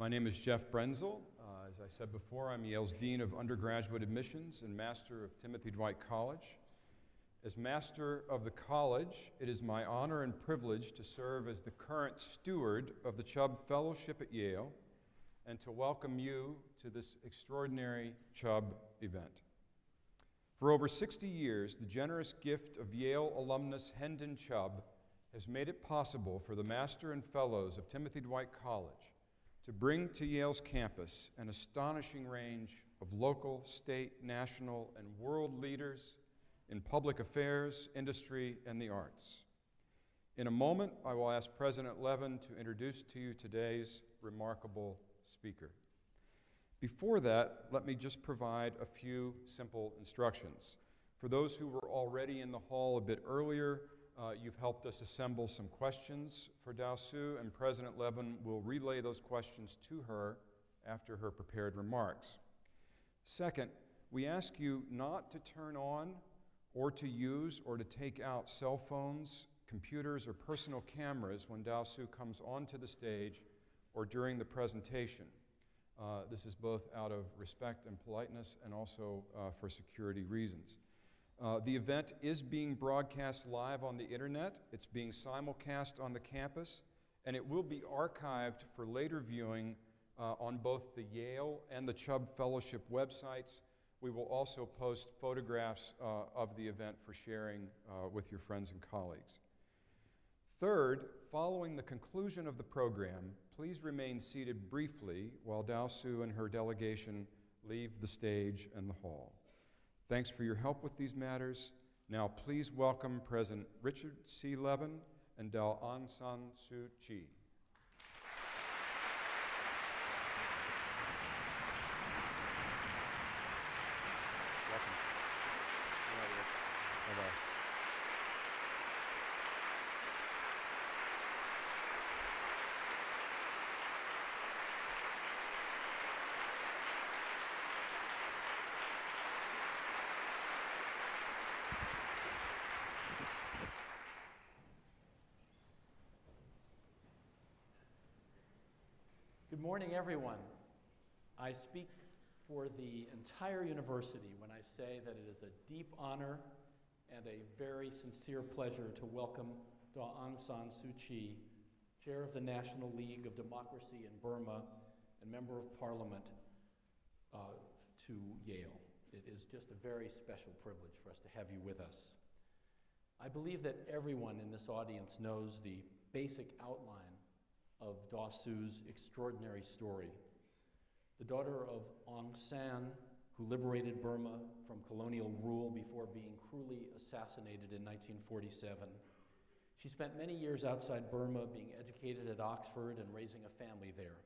My name is Jeff Brenzel. As I said before, I'm Yale's Dean of Undergraduate Admissions and Master of Timothy Dwight College. As Master of the College, it is my honor and privilege to serve as the current steward of the Chubb Fellowship at Yale and to welcome you to this extraordinary Chubb event. For over 60 years, the generous gift of Yale alumnus Hendon Chubb has made it possible for the Master and Fellows of Timothy Dwight College to bring to Yale's campus an astonishing range of local, state, national, and world leaders in public affairs, industry, and the arts. In a moment, I will ask President Levin to introduce to you today's remarkable speaker. Before that, let me just provide a few simple instructions. For those who were already in the hall a bit earlier, you've helped us assemble some questions for Daw Suu, and President Levin will relay those questions to her after her prepared remarks. Second, we ask you not to turn on or to use or to take out cell phones, computers, or personal cameras when Daw Suu comes onto the stage or during the presentation. This is both out of respect and politeness and also for security reasons. The event is being broadcast live on the internet, it's being simulcast on the campus, and it will be archived for later viewing on both the Yale and the Chubb Fellowship websites. We will also post photographs of the event for sharing with your friends and colleagues. Third, following the conclusion of the program, please remain seated briefly while Daw Suu and her delegation leave the stage and the hall. Thanks for your help with these matters. Now please welcome President Richard C. Levin and Daw Aung San Suu Kyi. Good morning, everyone. I speak for the entire university when I say that it is a deep honor and a very sincere pleasure to welcome Daw Aung San Suu Kyi, Chair of the National League of Democracy in Burma and Member of Parliament to Yale. It is just a very special privilege for us to have you with us. I believe that everyone in this audience knows the basic outline of Daw Suu's extraordinary story. The daughter of Aung San, who liberated Burma from colonial rule before being cruelly assassinated in 1947. She spent many years outside Burma being educated at Oxford and raising a family there.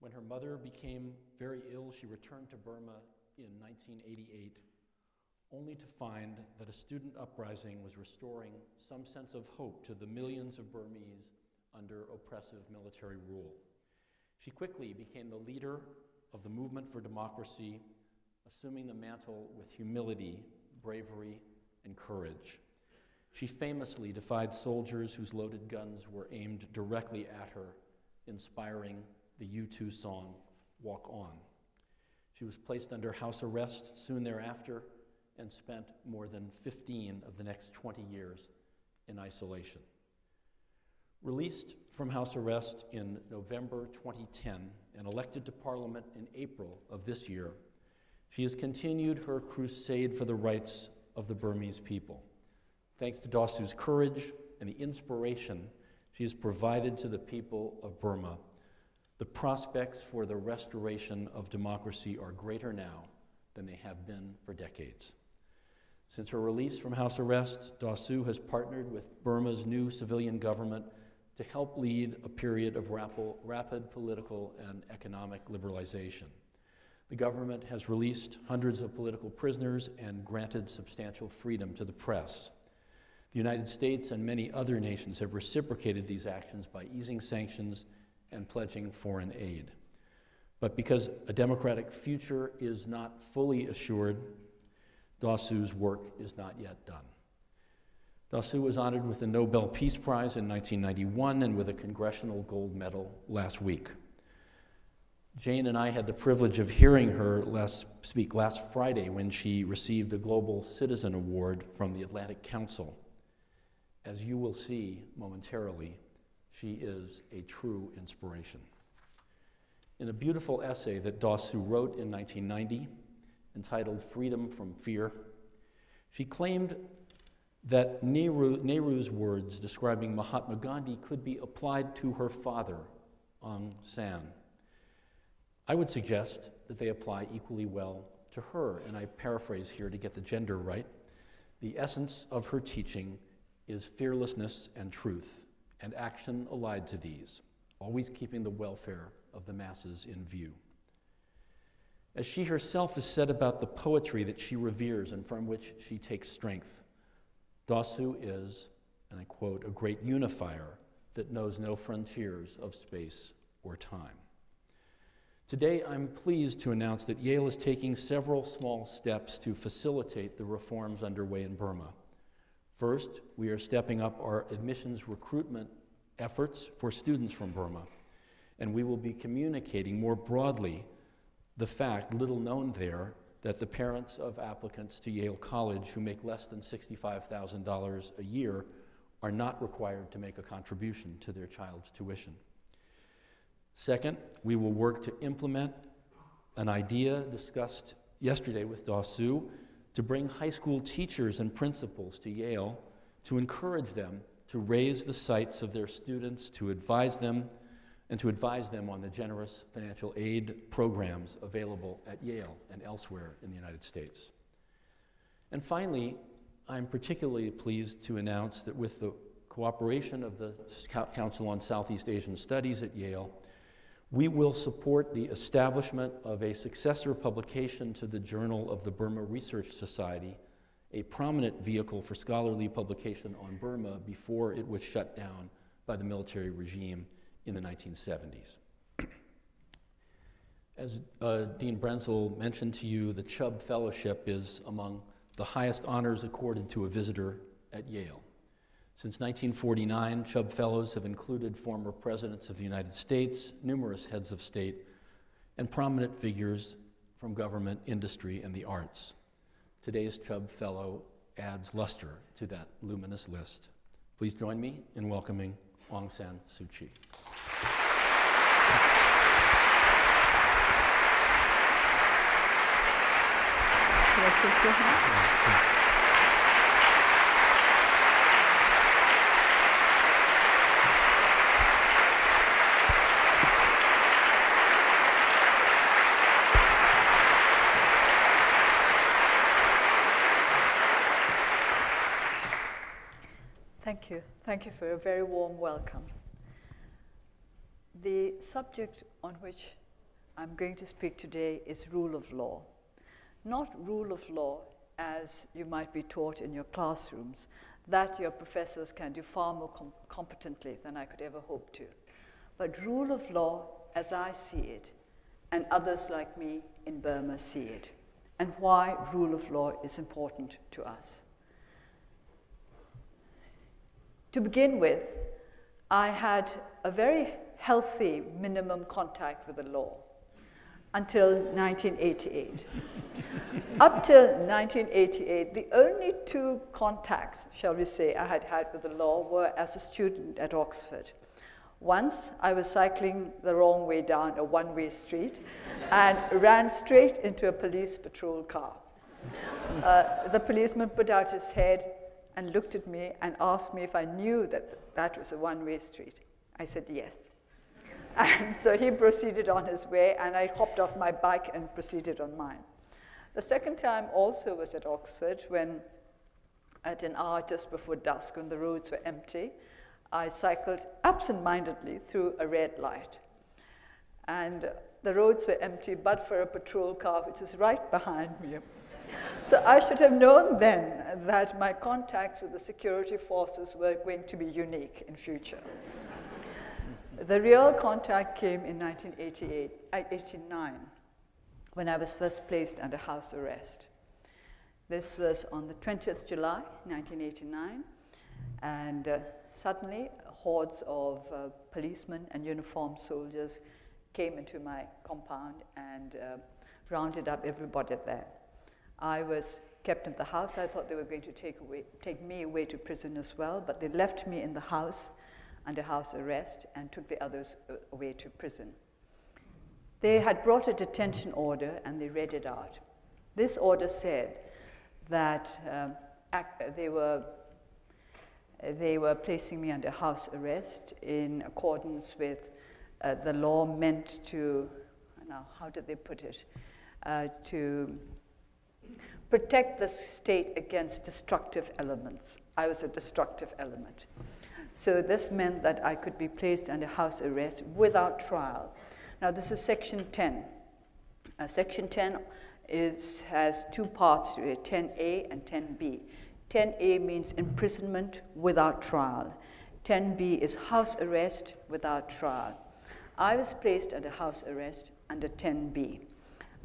When her mother became very ill, she returned to Burma in 1988, only to find that a student uprising was restoring some sense of hope to the millions of Burmese under oppressive military rule. She quickly became the leader of the movement for democracy, assuming the mantle with humility, bravery, and courage. She famously defied soldiers whose loaded guns were aimed directly at her, inspiring the U2 song, Walk On. She was placed under house arrest soon thereafter and spent more than 15 of the next 20 years in isolation. Released from house arrest in November 2010 and elected to Parliament in April of this year, she has continued her crusade for the rights of the Burmese people. Thanks to Daw Suu's courage and the inspiration she has provided to the people of Burma, the prospects for the restoration of democracy are greater now than they have been for decades. Since her release from house arrest, Daw Suu has partnered with Burma's new civilian government to help lead a period of rapid political and economic liberalization. The government has released hundreds of political prisoners and granted substantial freedom to the press. The United States and many other nations have reciprocated these actions by easing sanctions and pledging foreign aid. But because a democratic future is not fully assured, Daw Suu's work is not yet done. Daw Suu was honored with the Nobel Peace Prize in 1991 and with a Congressional Gold Medal last week. Jane and I had the privilege of hearing her speak last Friday when she received the Global Citizen Award from the Atlantic Council. As you will see momentarily, she is a true inspiration. In a beautiful essay that Daw Suu wrote in 1990, entitled Freedom from Fear, she claimed that Nehru's words describing Mahatma Gandhi could be applied to her father, Aung San. I would suggest that they apply equally well to her, and I paraphrase here to get the gender right. The essence of her teaching is fearlessness and truth, and action allied to these, always keeping the welfare of the masses in view. As she herself has said about the poetry that she reveres and from which she takes strength, Daw Suu is, and I quote, a great unifier that knows no frontiers of space or time. Today, I'm pleased to announce that Yale is taking several small steps to facilitate the reforms underway in Burma. First, we are stepping up our admissions recruitment efforts for students from Burma, and we will be communicating more broadly the fact, little known there, that the parents of applicants to Yale College who make less than $65,000 a year are not required to make a contribution to their child's tuition. Second, we will work to implement an idea discussed yesterday with Daw Suu to bring high school teachers and principals to Yale to encourage them to raise the sights of their students, to advise them, and to advise them on the generous financial aid programs available at Yale and elsewhere in the United States. And finally, I'm particularly pleased to announce that with the cooperation of the Council on Southeast Asian Studies at Yale, we will support the establishment of a successor publication to the Journal of the Burma Research Society, a prominent vehicle for scholarly publication on Burma before it was shut down by the military regime in the 1970s. As Dean Brenzel mentioned to you, the Chubb Fellowship is among the highest honors accorded to a visitor at Yale. Since 1949, Chubb Fellows have included former presidents of the United States, numerous heads of state, and prominent figures from government, industry, and the arts. Today's Chubb Fellow adds luster to that luminous list. Please join me in welcoming Aung San Suu Kyi. Thank you. Thank you for a very warm welcome. The subject on which I'm going to speak today is rule of law. Not rule of law as you might be taught in your classrooms, that your professors can do far more competently than I could ever hope to, but rule of law as I see it, and others like me in Burma see it, and why rule of law is important to us. To begin with, I had a very healthy minimum contact with the law until 1988. Up till 1988, the only two contacts, shall we say, I had had with the law were as a student at Oxford. Once, I was cycling the wrong way down a one-way street and ran straight into a police patrol car. The policeman put out his head and looked at me and asked me if I knew that that was a one-way street. I said yes. And so he proceeded on his way, and I hopped off my bike and proceeded on mine. The second time also was at Oxford, when at an hour just before dusk, when the roads were empty, I cycled absent-mindedly through a red light. And the roads were empty, but for a patrol car, which is right behind me. So I should have known then that my contacts with the security forces were going to be unique in future. The real contact came in 1989, when I was first placed under house arrest. This was on the 20th July, 1989, and suddenly hordes of policemen and uniformed soldiers came into my compound and rounded up everybody there. I was kept in the house. I thought they were going to take me away to prison as well, but they left me in the house under house arrest and took the others away to prison. They had brought a detention order and they read it out. This order said that they were placing me under house arrest in accordance with the law meant to, now how did they put it, to protect the state against destructive elements. I was a destructive element. So this meant that I could be placed under house arrest without trial. Now this is section 10. Section 10 has two parts to it, 10A and 10B. 10A means imprisonment without trial. 10B is house arrest without trial. I was placed under house arrest under 10B.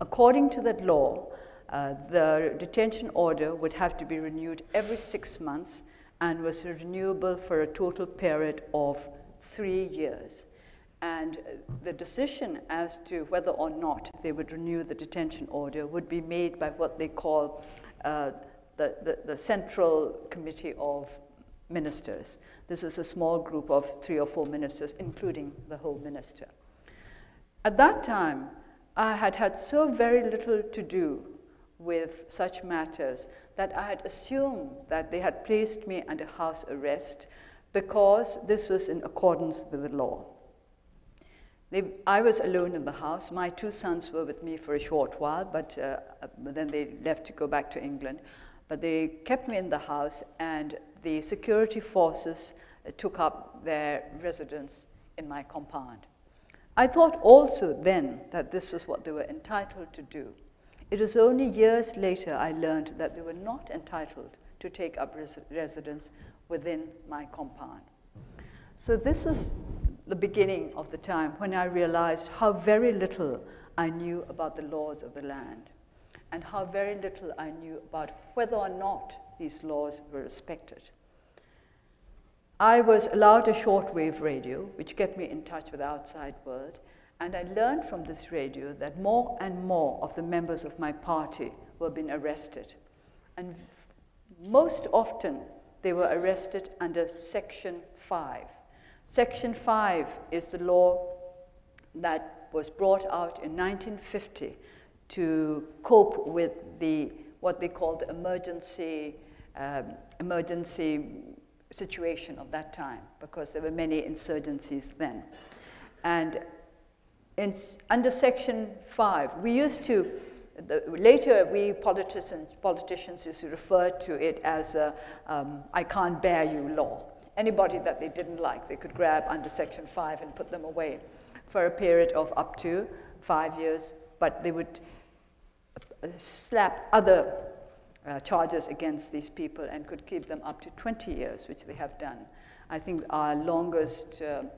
According to that law, the detention order would have to be renewed every 6 months and was renewable for a total period of 3 years. And the decision as to whether or not they would renew the detention order would be made by what they call the Central Committee of Ministers. This is a small group of 3 or 4 ministers, including the whole minister. At that time, I had had so very little to do with such matters that I had assumed that they had placed me under house arrest because this was in accordance with the law. I was alone in the house. My 2 sons were with me for a short while, but then they left to go back to England. But they kept me in the house, and the security forces took up their residence in my compound. I thought also then that this was what they were entitled to do. It was only years later I learned that they were not entitled to take up residence within my compound. So this was the beginning of the time when I realized how very little I knew about the laws of the land and how very little I knew about whether or not these laws were respected. I was allowed a shortwave radio, which kept me in touch with the outside world, and I learned from this radio that more and more of the members of my party were being arrested. And most often, they were arrested under Section 5. Section 5 is the law that was brought out in 1950 to cope with the what they called the emergency situation of that time, because there were many insurgencies then. And under Section 5, we used to, later we politicians used to refer to it as a I can't bear you law. Anybody that they didn't like, they could grab under Section 5 and put them away for a period of up to 5 years, but they would slap other charges against these people and could keep them up to 20 years, which they have done. I think our longest, the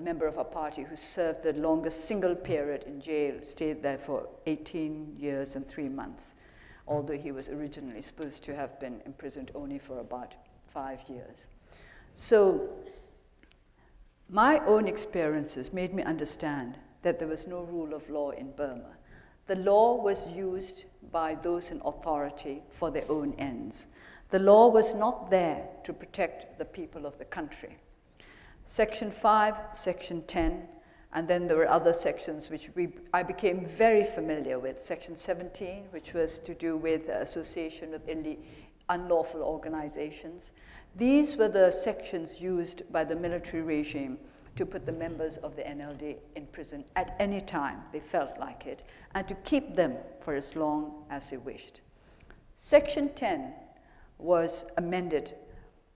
member of our party who served the longest single period in jail stayed there for 18 years and 3 months, although he was originally supposed to have been imprisoned only for about 5 years. So my own experiences made me understand that there was no rule of law in Burma. The law was used by those in authority for their own ends. The law was not there to protect the people of the country. Section 5, Section 10, and then there were other sections which I became very familiar with. Section 17, which was to do with association with unlawful organizations. These were the sections used by the military regime to put the members of the NLD in prison at any time they felt like it, and to keep them for as long as they wished. Section 10 was amended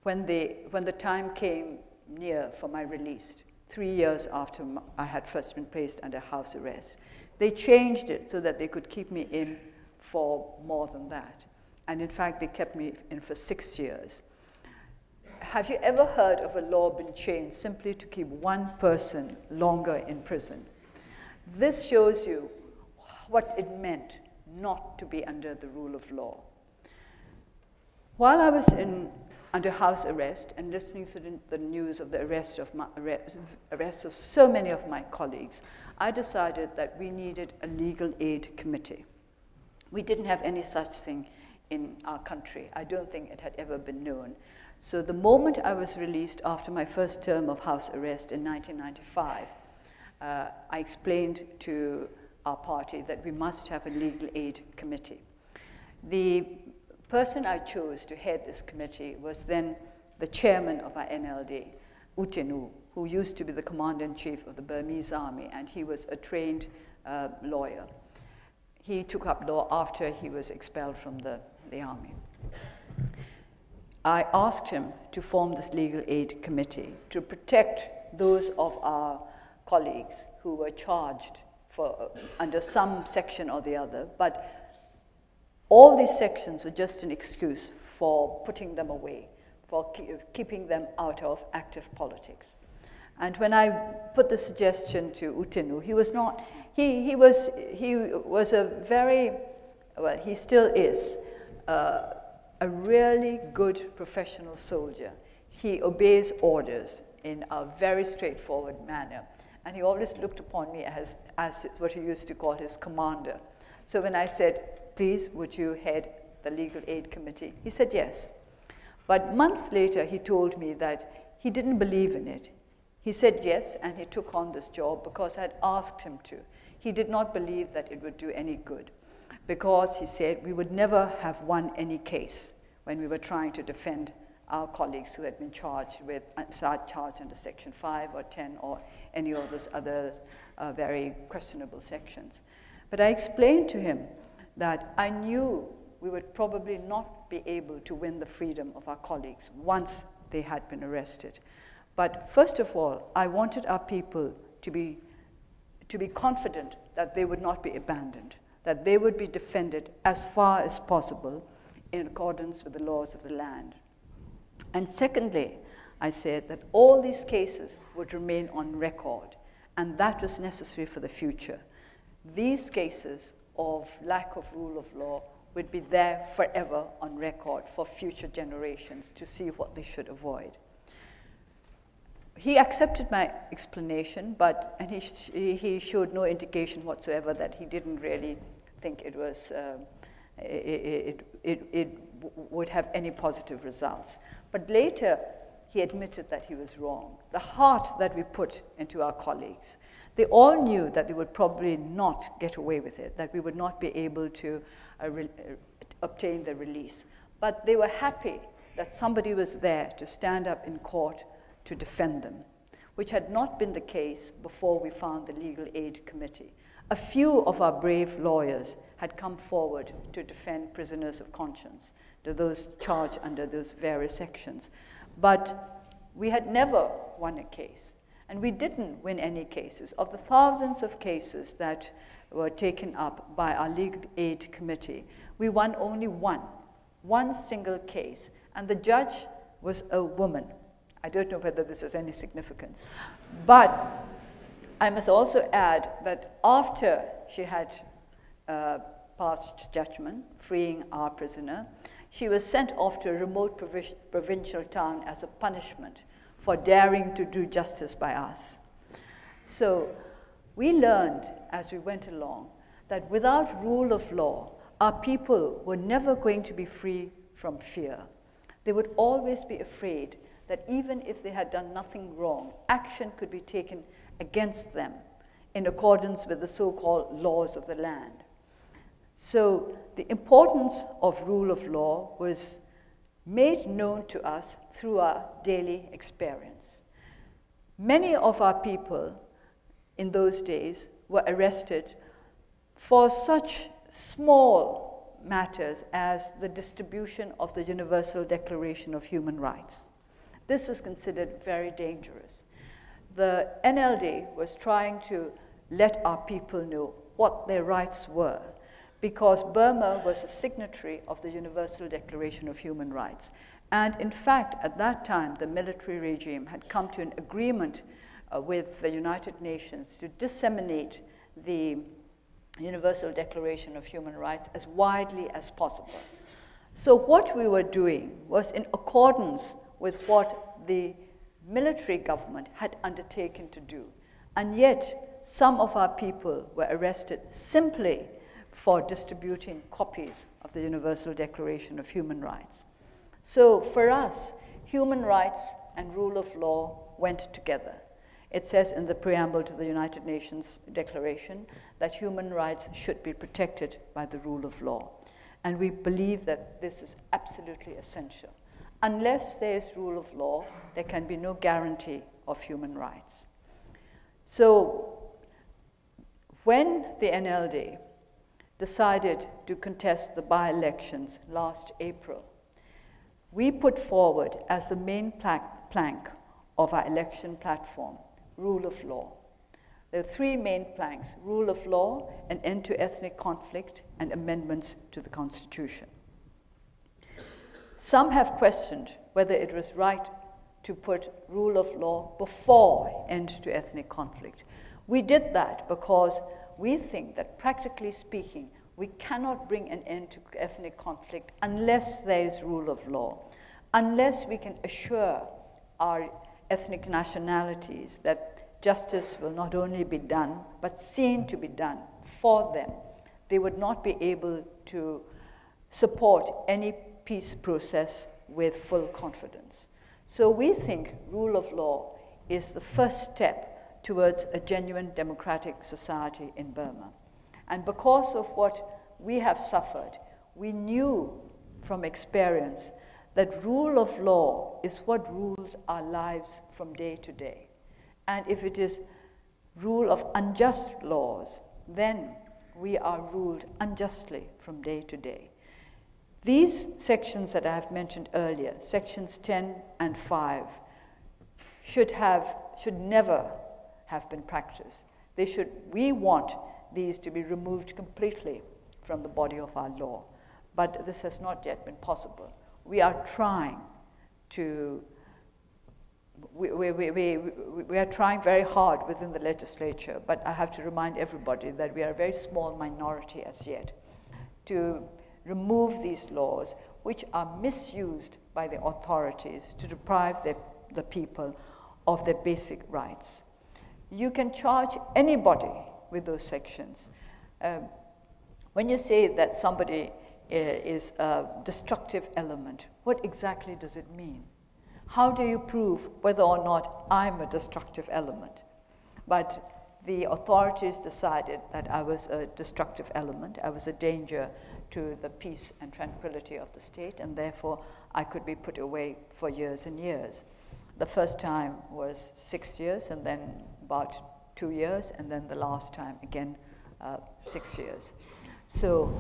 when the time came near for my release, 3 years after I had first been placed under house arrest. They changed it so that they could keep me in for more than that. And in fact, they kept me in for 6 years. Have you ever heard of a law being changed simply to keep one person longer in prison? This shows you what it meant not to be under the rule of law. While I was in under house arrest and listening to the news of the arrests of so many of my colleagues, I decided that we needed a legal aid committee. We didn't have any such thing in our country. I don't think it had ever been known. So the moment I was released after my first term of house arrest in 1995, I explained to our party that we must have a legal aid committee. The person I chose to head this committee was then the chairman of our NLD, U Tin Oo, who used to be the commander-in-chief of the Burmese army, and he was a trained lawyer. He took up law after he was expelled from the army. I asked him to form this legal aid committee to protect those of our colleagues who were charged for, under some section or the other, but all these sections were just an excuse for putting them away, for keeping them out of active politics. And when I put the suggestion to U Tin Oo, he was a very, well, he still is, a really good professional soldier. He obeys orders in a very straightforward manner. And he always looked upon me as what he used to call his commander. So when I said, please, would you head the legal aid committee? He said yes. But months later, he told me that he didn't believe in it. He said yes, and he took on this job because I had asked him to. He did not believe that it would do any good, because he said we would never have won any case when we were trying to defend our colleagues who had been charged under Section 5 or 10 or any of those other very questionable sections. But I explained to him that I knew we would probably not be able to win the freedom of our colleagues once they had been arrested. But first of all, I wanted our people to be confident that they would not be abandoned, that they would be defended as far as possible in accordance with the laws of the land. And secondly, I said that all these cases would remain on record, and that was necessary for the future. These cases of lack of rule of law would be there forever on record for future generations to see what they should avoid. He accepted my explanation, and he showed no indication whatsoever that he didn't really think it was it would have any positive results. But later, he admitted that he was wrong. The heart that we put into our colleagues, they all knew that they would probably not get away with it, that we would not be able to obtain the release. But they were happy that somebody was there to stand up in court to defend them, which had not been the case before we found the Legal Aid Committee. A few of our brave lawyers had come forward to defend prisoners of conscience, to those charged under those various sections. But we had never won a case, and we didn't win any cases. Of the thousands of cases that were taken up by our Legal Aid Committee, we won only one single case, and the judge was a woman. I don't know whether this has any significance. But I must also add that after she had passed judgment, freeing our prisoner, she was sent off to a remote provincial town as a punishment for daring to do justice by us. So we learned as we went along that without rule of law, our people were never going to be free from fear. They would always be afraid that even if they had done nothing wrong, action could be taken against them in accordance with the so-called laws of the land. So the importance of rule of law was made known to us through our daily experience. Many of our people in those days were arrested for such small matters as the distribution of the Universal Declaration of Human Rights. This was considered very dangerous. The NLD was trying to let our people know what their rights were, because Burma was a signatory of the Universal Declaration of Human Rights. And in fact, at that time, the military regime had come to an agreement with the United Nations to disseminate the Universal Declaration of Human Rights as widely as possible. So what we were doing was in accordance with what the military government had undertaken to do. And yet, some of our people were arrested simply for distributing copies of the Universal Declaration of Human Rights. So for us, human rights and rule of law went together. It says in the preamble to the United Nations Declaration that human rights should be protected by the rule of law. And we believe that this is absolutely essential. Unless there is rule of law, there can be no guarantee of human rights. So when the NLD decided to contest the by-elections last April, we put forward as the main plank of our election platform, rule of law. There are three main planks: rule of law, an end to ethnic conflict, and amendments to the Constitution. Some have questioned whether it was right to put rule of law before end to ethnic conflict. We did that because we think that, practically speaking, we cannot bring an end to ethnic conflict unless there is rule of law, unless we can assure our ethnic nationalities that justice will not only be done, but seen to be done for them. They would not be able to support any peace process with full confidence. So we think rule of law is the first step towards a genuine democratic society in Burma. And because of what we have suffered, we knew from experience that rule of law is what rules our lives from day to day. And if it is rule of unjust laws, then we are ruled unjustly from day to day. These sections that I have mentioned earlier, sections 10 and 5, should never have been practiced. We want these to be removed completely from the body of our law, but this has not yet been possible. We are trying to, we are trying very hard within the legislature, but I have to remind everybody that we are a very small minority as yet, to remove these laws which are misused by the authorities to deprive the people of their basic rights. You can charge anybody with those sections. When you say that somebody is a destructive element, what exactly does it mean? How do you prove whether or not I'm a destructive element? But the authorities decided that I was a destructive element, I was a danger to the peace and tranquility of the state, and therefore I could be put away for years and years. The first time was 6 years, and then about 2 years, and then the last time again 6 years. So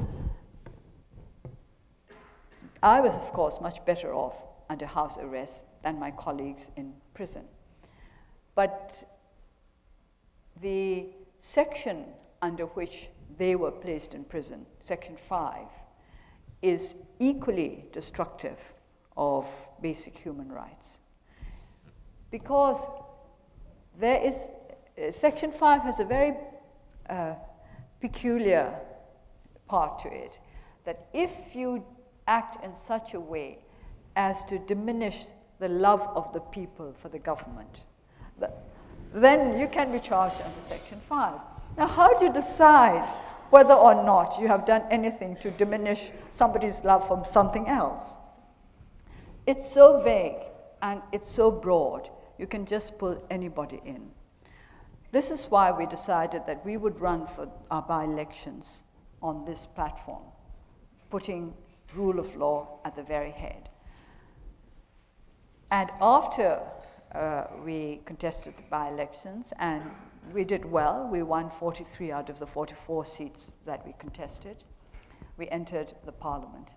I was, of course, much better off under house arrest than my colleagues in prison. But the section under which they were placed in prison, section 5, is equally destructive of basic human rights. Because there is, section 5 has a very peculiar part to it, that if you act in such a way as to diminish the love of the people for the government, then you can be charged under Section 5. Now, how do you decide whether or not you have done anything to diminish somebody's love for something else? It's so vague and it's so broad, you can just pull anybody in. This is why we decided that we would run for our by-elections on this platform, putting rule of law at the very head. And after we contested the by-elections, and we did well. We won 43 out of the 44 seats that we contested. We entered the parliament,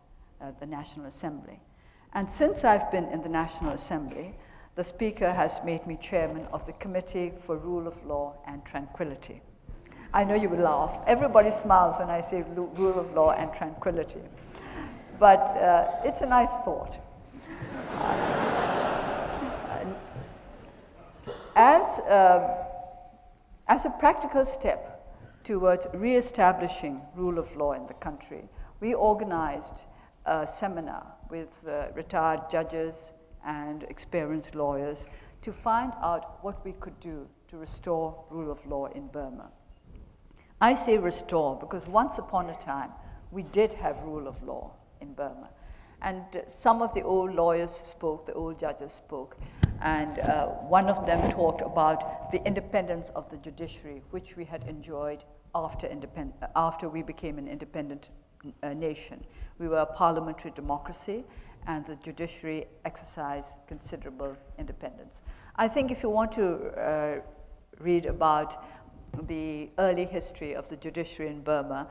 the National Assembly. And since I've been in the National Assembly, the Speaker has made me chairman of the Committee for Rule of Law and Tranquility. I know you will laugh. Everybody smiles when I say rule of law and tranquility. But it's a nice thought. As a practical step towards re-establishing rule of law in the country, we organized a seminar with retired judges and experienced lawyers to find out what we could do to restore rule of law in Burma. I say restore because once upon a time, we did have rule of law in Burma. And some of the old lawyers spoke, the old judges spoke, and one of them talked about the independence of the judiciary, which we had enjoyed after we became an independent nation. We were a parliamentary democracy, and the judiciary exercised considerable independence. I think if you want to read about the early history of the judiciary in Burma,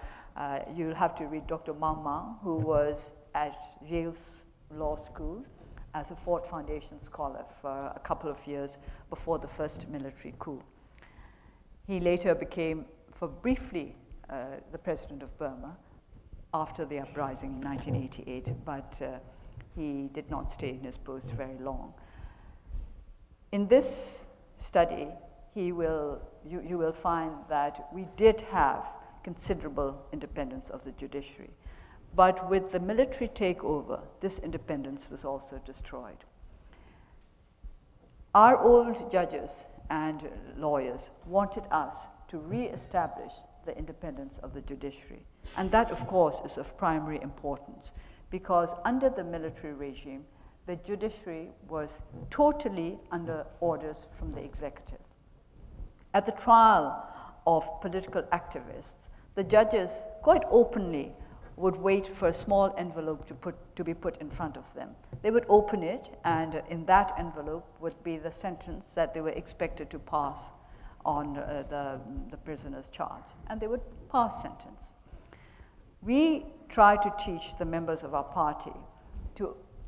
you'll have to read Dr. Mang Mang, who was at Yale's Law School as a Ford Foundation scholar for a couple of years before the first military coup. He later became, for briefly, the president of Burma after the uprising in 1988, but he did not stay in his post very long. In this study, you will find that we did have considerable independence of the judiciary. But with the military takeover, this independence was also destroyed. Our old judges and lawyers wanted us to re-establish the independence of the judiciary. And that, of course, is of primary importance, because under the military regime, the judiciary was totally under orders from the executive. At the trial of political activists, the judges quite openly would wait for a small envelope to be put in front of them. They would open it, and in that envelope would be the sentence that they were expected to pass on the prisoner's charge, and they would pass sentence. We try to teach the members of our party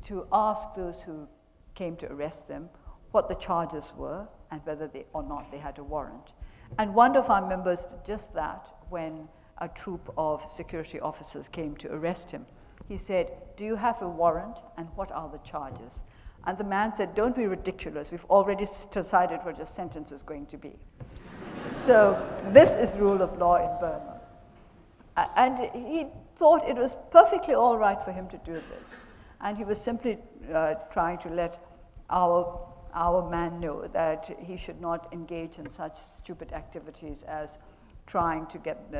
to ask those who came to arrest them what the charges were and whether or not they had a warrant. And one of our members did just that when a troop of security officers came to arrest him. He said, "Do you have a warrant, and what are the charges?" And the man said, "Don't be ridiculous. We've already decided what your sentence is going to be." So this is rule of law in Burma. And he thought it was perfectly all right for him to do this. And he was simply trying to let our man know that he should not engage in such stupid activities as trying to get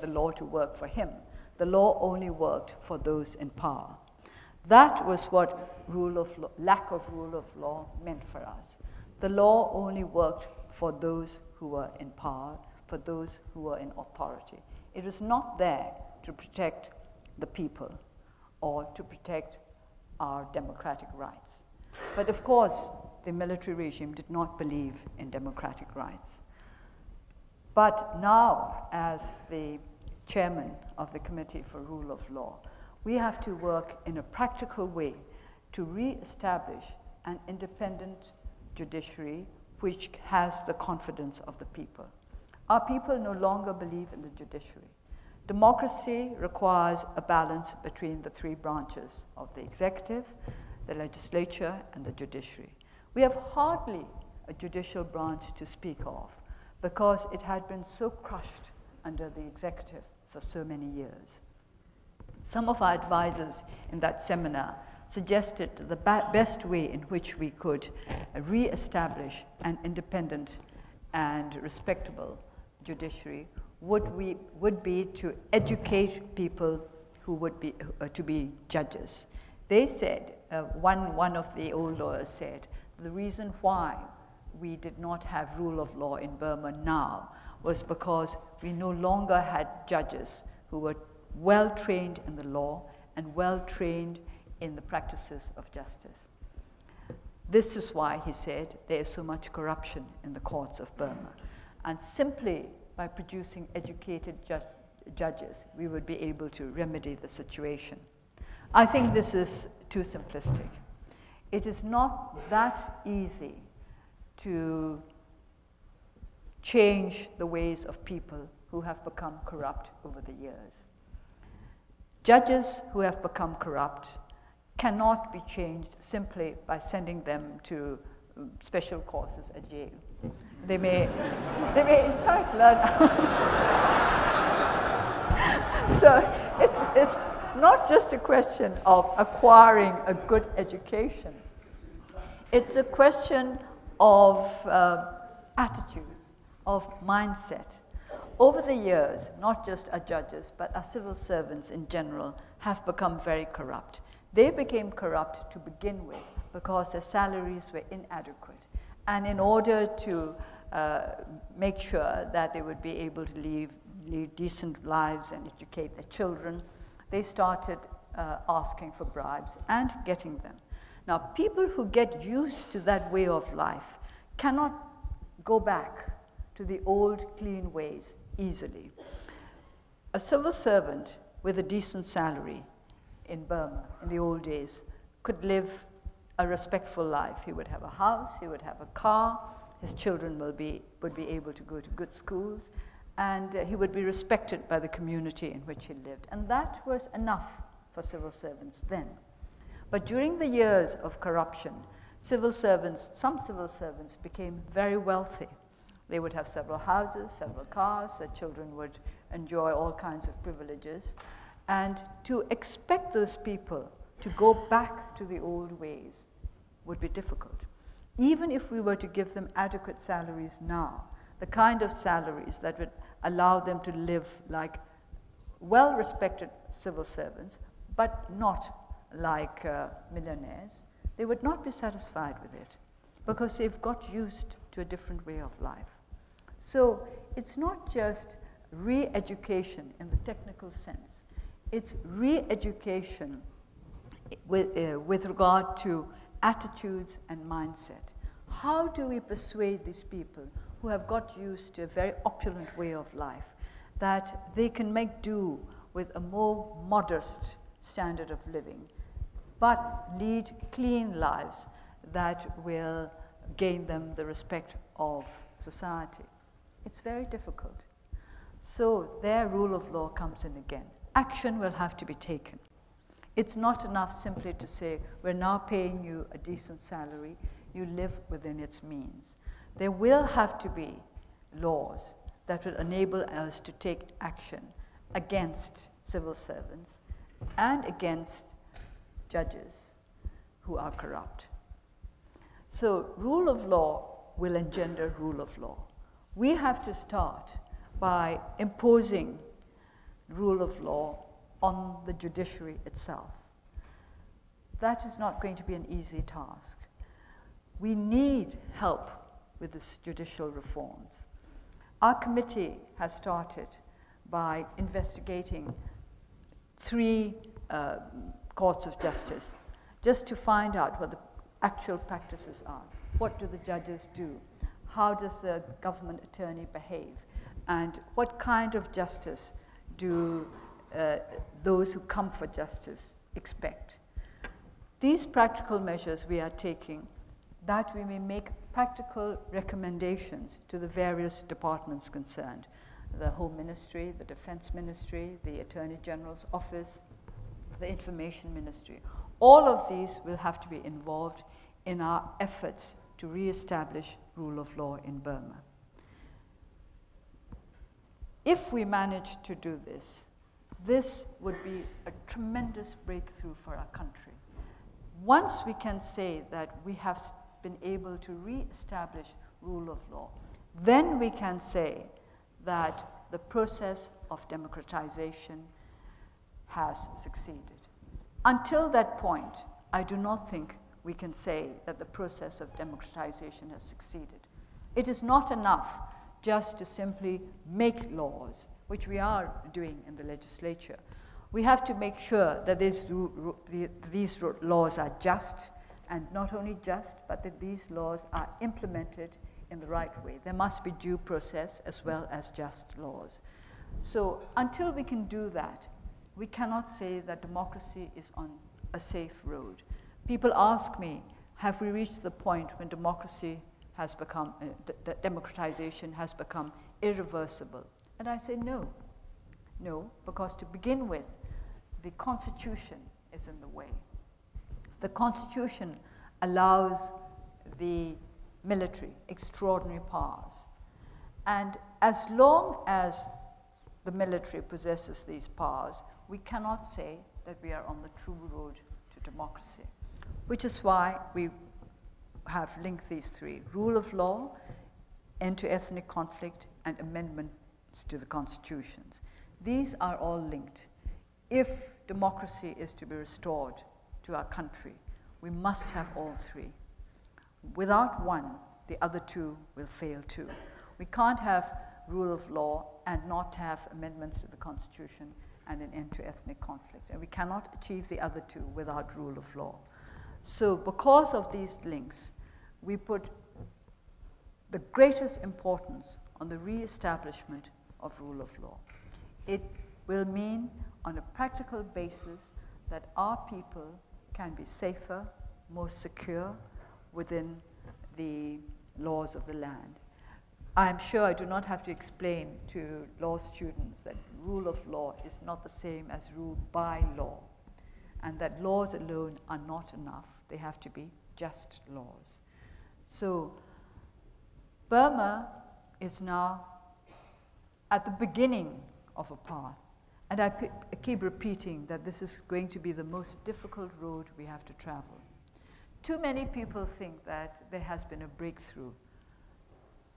the law to work for him. The law only worked for those in power. That was what lack of rule of law meant for us. The law only worked for those who were in power, for those who were in authority. It was not there to protect the people or to protect our democratic rights. But of course, the military regime did not believe in democratic rights. But now, as the chairman of the Committee for Rule of Law, we have to work in a practical way to re-establish an independent judiciary which has the confidence of the people. Our people no longer believe in the judiciary. Democracy requires a balance between the three branches of the executive, the legislature, and the judiciary. We have hardly a judicial branch to speak of, because it had been so crushed under the executive for so many years. Some of our advisors in that seminar suggested the best way in which we could re-establish an independent and respectable judiciary would be to educate people who would be to be judges. They said, one of the old lawyers said, the reason why we did not have rule of law in Burma now was because we no longer had judges who were well trained in the law and well trained in the practices of justice. This is why, he said, there is so much corruption in the courts of Burma. And simply by producing educated judges, we would be able to remedy the situation. I think this is too simplistic. It is not that easy to change the ways of people who have become corrupt over the years. Judges who have become corrupt cannot be changed simply by sending them to special courses at Yale. They may in fact learn. So it's not just a question of acquiring a good education. It's a question of attitudes, of mindset. Over the years, not just our judges, but our civil servants in general have become very corrupt. They became corrupt to begin with because their salaries were inadequate. And in order to make sure that they would be able to lead decent lives and educate their children, they started asking for bribes and getting them. Now, people who get used to that way of life cannot go back to the old, clean ways easily. A civil servant with a decent salary in Burma in the old days could live a respectful life. He would have a house, he would have a car, his children would be able to go to good schools, and he would be respected by the community in which he lived. And that was enough for civil servants then. But during the years of corruption, some civil servants became very wealthy. They would have several houses, several cars, their children would enjoy all kinds of privileges. And to expect those people to go back to the old ways would be difficult. Even if we were to give them adequate salaries now, the kind of salaries that would allow them to live like well-respected civil servants, but not like millionaires, they would not be satisfied with it because they've got used to a different way of life. So it's not just re-education in the technical sense. It's re-education with regard to attitudes and mindset. How do we persuade these people who have got used to a very opulent way of life that they can make do with a more modest standard of living, but lead clean lives that will gain them the respect of society? It's very difficult. So their rule of law comes in again. Action will have to be taken. It's not enough simply to say, we're now paying you a decent salary, you live within its means. There will have to be laws that will enable us to take action against civil servants and against judges who are corrupt. So rule of law will engender rule of law. We have to start by imposing rule of law on the judiciary itself. That is not going to be an easy task. We need help with this judicial reforms. Our committee has started by investigating three courts of justice just to find out what the actual practices are. What do the judges do? How does the government attorney behave? And what kind of justice do those who come for justice expect? These practical measures we are taking that we may make practical recommendations to the various departments concerned, the Home Ministry, the Defense Ministry, the Attorney General's Office, the Information Ministry. All of these will have to be involved in our efforts to re-establish rule of law in Burma. If we manage to do this, this would be a tremendous breakthrough for our country. Once we can say that we have been able to re-establish rule of law, then we can say that the process of democratization has succeeded. Until that point, I do not think we can say that the process of democratization has succeeded. It is not enough just to simply make laws, which we are doing in the legislature. We have to make sure that these laws are just, and not only just, but that these laws are implemented in the right way. There must be due process as well as just laws. So until we can do that, we cannot say that democracy is on a safe road. People ask me, have we reached the point when democratization has become irreversible? And I say no. No, because to begin with, the Constitution is in the way. The Constitution allows the military extraordinary powers. And as long as the military possesses these powers, we cannot say that we are on the true road to democracy, which is why we have linked these three: rule of law, end to ethnic conflict, and amendments to the constitutions. These are all linked. If democracy is to be restored to our country, we must have all three. Without one, the other two will fail too. We can't have rule of law and not have amendments to the Constitution and an end to ethnic conflict. And we cannot achieve the other two without rule of law. So because of these links, we put the greatest importance on the re-establishment of rule of law. It will mean, on a practical basis, that our people can be safer, more secure within the laws of the land. I'm sure I do not have to explain to law students that rule of law is not the same as rule by law, and that laws alone are not enough. They have to be just laws. So Burma is now at the beginning of a path, and I keep repeating that this is going to be the most difficult road we have to travel. Too many people think that there has been a breakthrough.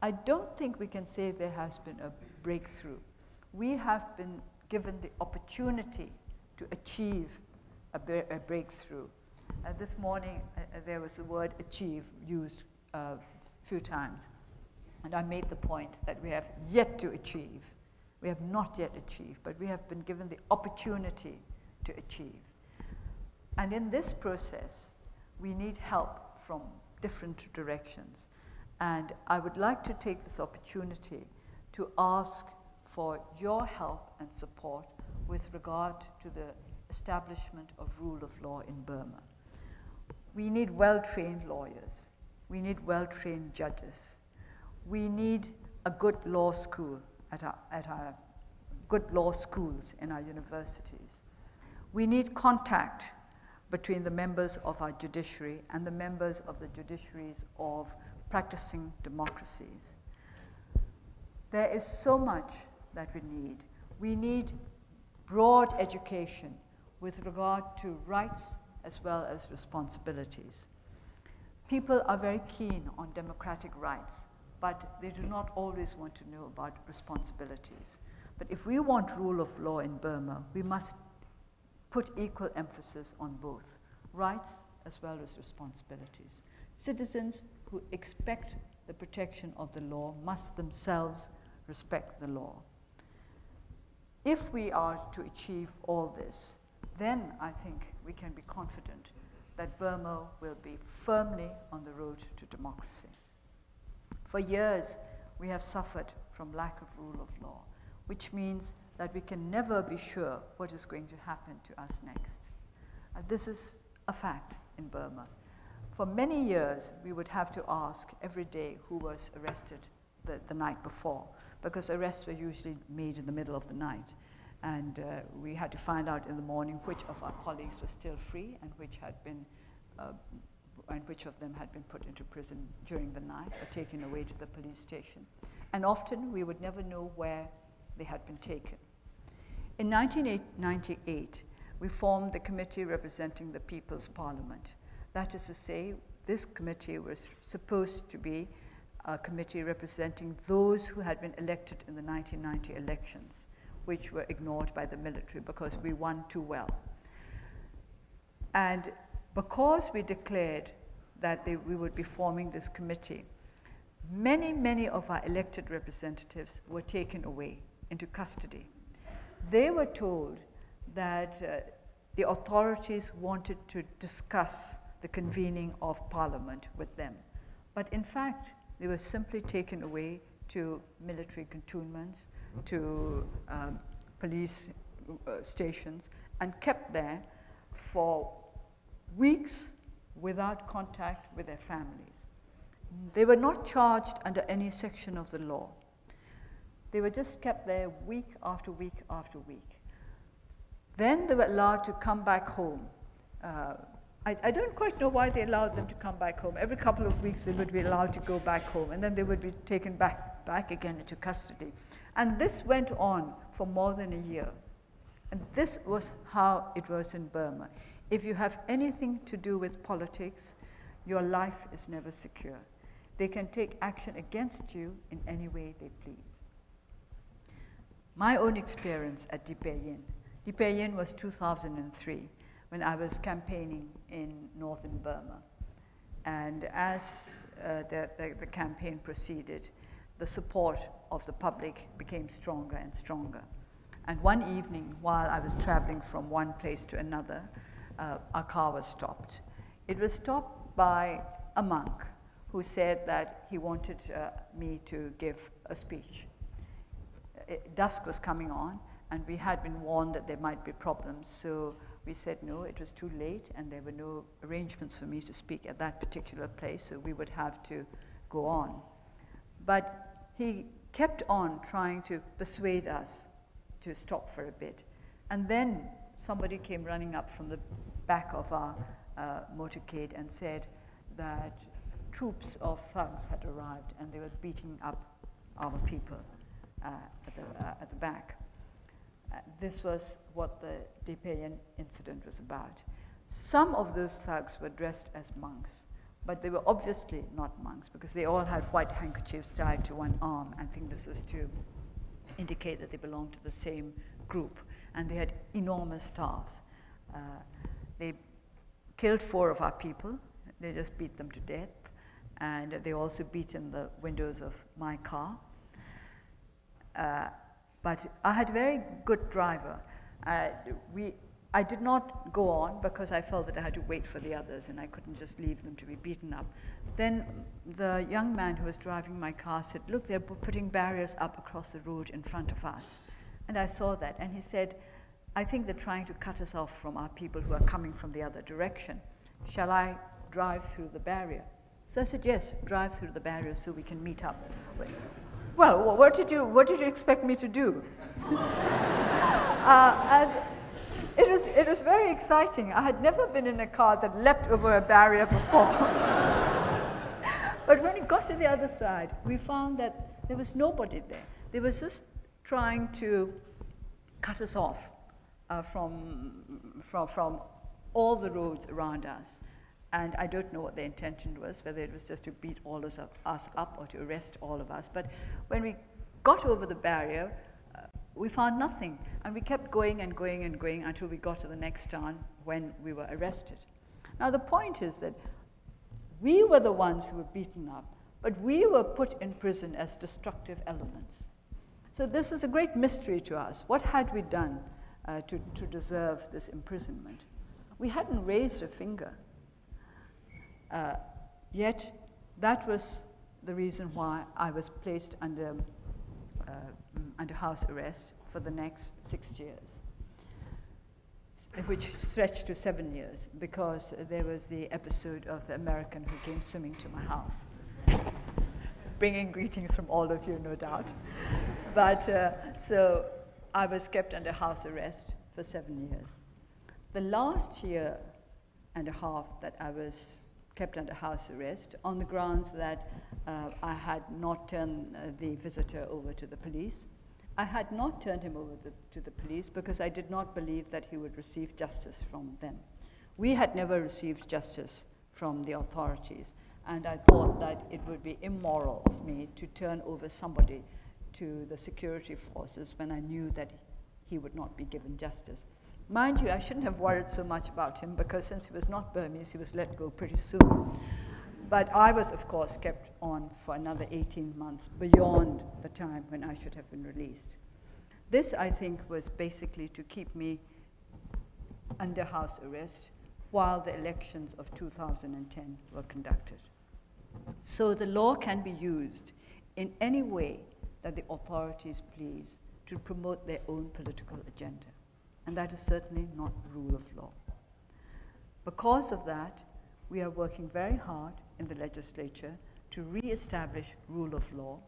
I don't think we can say there has been a breakthrough. We have been given the opportunity to achieve a breakthrough. This morning, there was the word achieve used a few times. And I made the point that we have yet to achieve. We have not yet achieved, but we have been given the opportunity to achieve. And in this process, we need help from different directions. And I would like to take this opportunity to ask for your help and support with regard to the establishment of rule of law in Burma. We need well-trained lawyers. We need well-trained judges. We need a good law school at our good law schools in our universities. We need contact between the members of our judiciary and the members of the judiciaries of practicing democracies. There is so much that we need. We need broad education with regard to rights as well as responsibilities. People are very keen on democratic rights, but they do not always want to know about responsibilities. But if we want rule of law in Burma, we must put equal emphasis on both rights as well as responsibilities. Citizens who expect the protection of the law must themselves respect the law. If we are to achieve all this, then I think we can be confident that Burma will be firmly on the road to democracy. For years, we have suffered from lack of rule of law, which means that we can never be sure what is going to happen to us next. And this is a fact in Burma. For many years, we would have to ask every day who was arrested the night before, because arrests were usually made in the middle of the night. And we had to find out in the morning which of our colleagues were still free and which of them had been put into prison during the night or taken away to the police station. And often, we would never know where they had been taken. In 1998, we formed the committee representing the People's Parliament. That is to say, this committee was supposed to be a committee representing those who had been elected in the 1990 elections, which were ignored by the military because we won too well. And because we declared that we would be forming this committee, many of our elected representatives were taken away into custody. They were told that the authorities wanted to discuss the convening of parliament with them. But in fact, they were simply taken away to military cantonments, to police stations, and kept there for weeks without contact with their families. They were not charged under any section of the law. They were just kept there week after week after week. Then they were allowed to come back home. I don't quite know why they allowed them to come back home. Every couple of weeks, they would be allowed to go back home, and then they would be taken back again into custody. And this went on for more than a year. And this was how it was in Burma. If you have anything to do with politics, your life is never secure. They can take action against you in any way they please. My own experience at Depayin. Depayin was 2003 when I was campaigning in northern Burma. And as the campaign proceeded, the support of the public became stronger and stronger. And one evening, while I was traveling from one place to another, our car was stopped. It was stopped by a monk who said that he wanted me to give a speech. Dusk was coming on, and we had been warned that there might be problems, so we said no, it was too late, and there were no arrangements for me to speak at that particular place, so we would have to go on. But he kept on trying to persuade us to stop for a bit, and then somebody came running up from the back of our motorcade and said that troops of thugs had arrived, and they were beating up our people. At the back. This was what the Depayin incident was about. Some of those thugs were dressed as monks, but they were obviously not monks because they all had white handkerchiefs tied to one arm. I think this was to indicate that they belonged to the same group, and they had enormous staffs. They killed four of our people. They just beat them to death, and they also beat in the windows of my car. But I had a very good driver. I did not go on because I felt that I had to wait for the others and I couldn't just leave them to be beaten up. Then the young man who was driving my car said, look, they're putting barriers up across the road in front of us. And I saw that, and he said, I think they're trying to cut us off from our people who are coming from the other direction. Shall I drive through the barrier? So I said, yes, drive through the barrier so we can meet up. Well, what did you expect me to do? And it was very exciting. I had never been in a car that leapt over a barrier before. But when we got to the other side, we found that there was nobody there. They were just trying to cut us off from all the roads around us. And I don't know what the intention was, whether it was just to beat all of us up or to arrest all of us. But when we got over the barrier, we found nothing. And we kept going and going and going until we got to the next town when we were arrested. Now, the point is that we were the ones who were beaten up, but we were put in prison as destructive elements. So this was a great mystery to us. What had we done to deserve this imprisonment? We hadn't raised a finger. Yet, that was the reason why I was placed under house arrest for the next 6 years, which stretched to 7 years, because there was the episode of the American who came swimming to my house, bringing greetings from all of you, no doubt. But so I was kept under house arrest for 7 years. The last year and a half that I was kept under house arrest on the grounds that I had not turned the visitor over to the police. I had not turned him over to the police because I did not believe that he would receive justice from them. We had never received justice from the authorities, and I thought that it would be immoral of me to turn over somebody to the security forces when I knew that he would not be given justice. Mind you, I shouldn't have worried so much about him because since he was not Burmese, he was let go pretty soon. But I was, of course, kept on for another 18 months beyond the time when I should have been released. This, I think, was basically to keep me under house arrest while the elections of 2010 were conducted. So the law can be used in any way that the authorities please to promote their own political agenda. And that is certainly not rule of law. Because of that, we are working very hard in the legislature to re-establish rule of law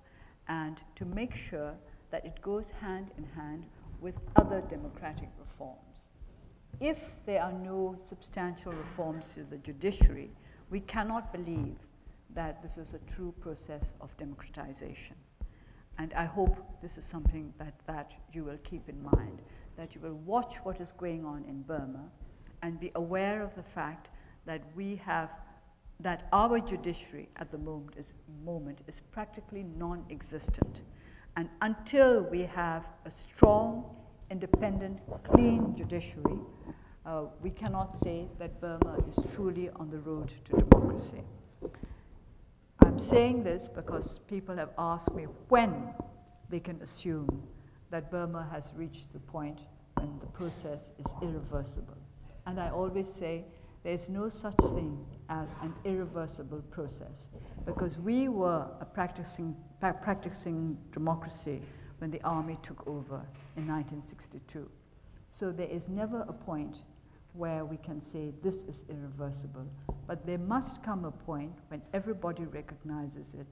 and to make sure that it goes hand in hand with other democratic reforms. If there are no substantial reforms to the judiciary, we cannot believe that this is a true process of democratization. And I hope this is something that you will keep in mind. that you will watch what is going on in Burma and be aware of the fact that we have, that our judiciary at the moment is practically non-existent. And until we have a strong, independent, clean judiciary, we cannot say that Burma is truly on the road to democracy. I'm saying this because people have asked me when they can assume that Burma has reached the point when the process is irreversible. And I always say there's no such thing as an irreversible process, because we were a practicing democracy when the army took over in 1962. So there is never a point where we can say this is irreversible, but there must come a point when everybody recognizes it,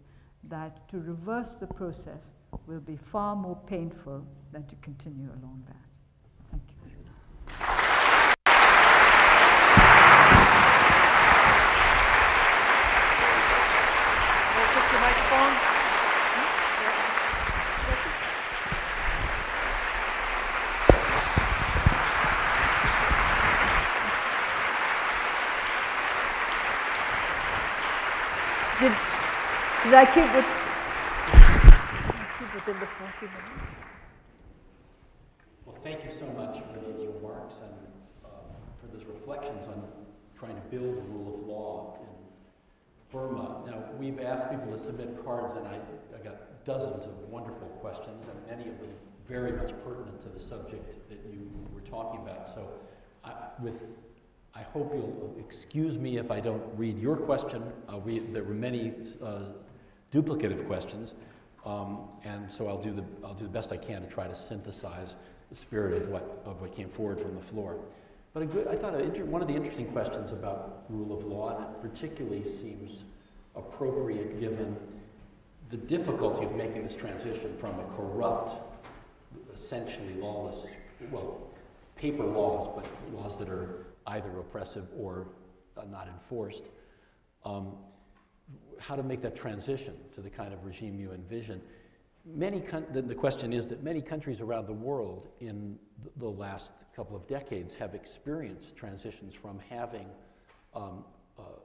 that to reverse the process will be far more painful than to continue along that. Thank you. Put your microphone. Did I keep it? The 40 minutes. Well, thank you so much for those remarks and for those reflections on trying to build a rule of law in Burma. Now, we've asked people to submit cards, and I got dozens of wonderful questions, and many of them very much pertinent to the subject that you were talking about. So I hope you'll excuse me if I don't read your question. There were many duplicative questions. And so I'll do the best I can to try to synthesize the spirit of what came forward from the floor. But one of the interesting questions about rule of law, and it particularly seems appropriate given the difficulty of making this transition from a corrupt, essentially lawless, well, paper laws, but laws that are either oppressive or not enforced. How to make that transition to the kind of regime you envision. The question is that many countries around the world in the last couple of decades have experienced transitions from having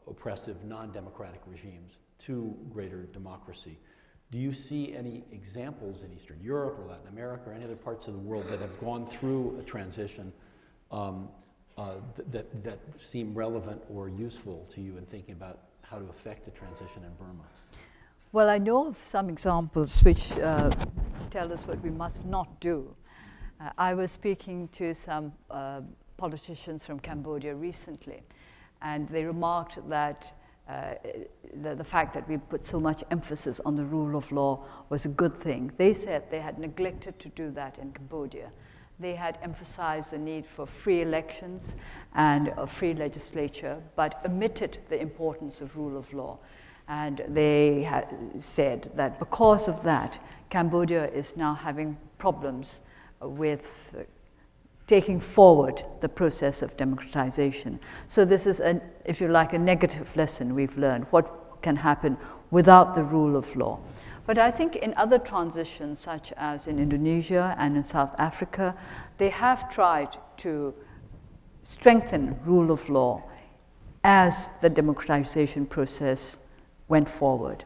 oppressive, non-democratic regimes to greater democracy. Do you see any examples in Eastern Europe or Latin America or any other parts of the world that have gone through a transition that seem relevant or useful to you in thinking about how to affect the transition in Burma? Well, I know of some examples which tell us what we must not do. I was speaking to some politicians from Cambodia recently, and they remarked that the fact that we put so much emphasis on the rule of law was a good thing. They said they had neglected to do that in Cambodia. They had emphasized the need for free elections and a free legislature, but omitted the importance of rule of law. And they said that because of that, Cambodia is now having problems with taking forward the process of democratization. So this is, if you like, a negative lesson we've learned, what can happen without the rule of law. But I think in other transitions, such as in Indonesia and in South Africa, they have tried to strengthen rule of law as the democratization process went forward.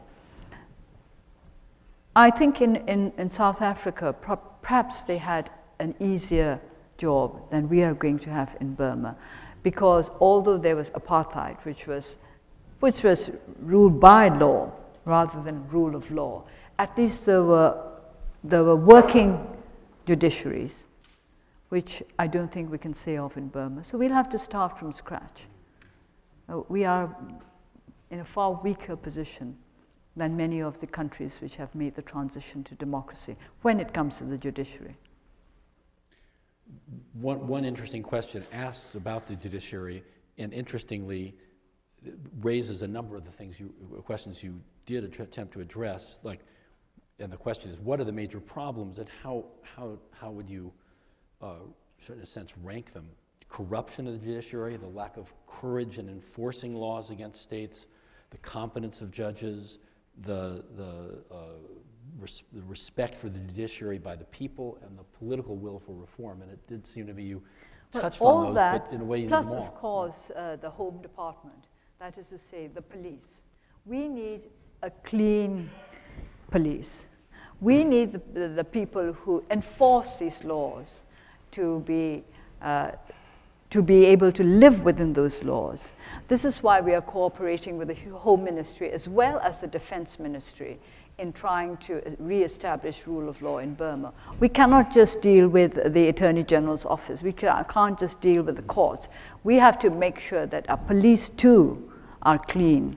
I think in South Africa, perhaps they had an easier job than we are going to have in Burma, because although there was apartheid, which was ruled by law, rather than rule of law, at least there were working judiciaries, which I don't think we can say of in Burma. So we'll have to start from scratch. We are in a far weaker position than many of the countries which have made the transition to democracy when it comes to the judiciary. One interesting question asks about the judiciary, and interestingly, it raises a number of the questions you did attempt to address, and the question is, what are the major problems, and how would you, in a sense, rank them? Corruption of the judiciary, the lack of courage in enforcing laws against states, the competence of judges, the respect for the judiciary by the people and the political will for reform. And it did seem to me you touched on those, that, but in a way you need more. Plus, of course, the Home Department, that is to say, the police. We need a clean police. We need the people who enforce these laws to be able to live within those laws. This is why we are cooperating with the Home Ministry as well as the Defense Ministry in trying to reestablish rule of law in Burma. We cannot just deal with the Attorney General's office. We can't just deal with the courts. We have to make sure that our police too are clean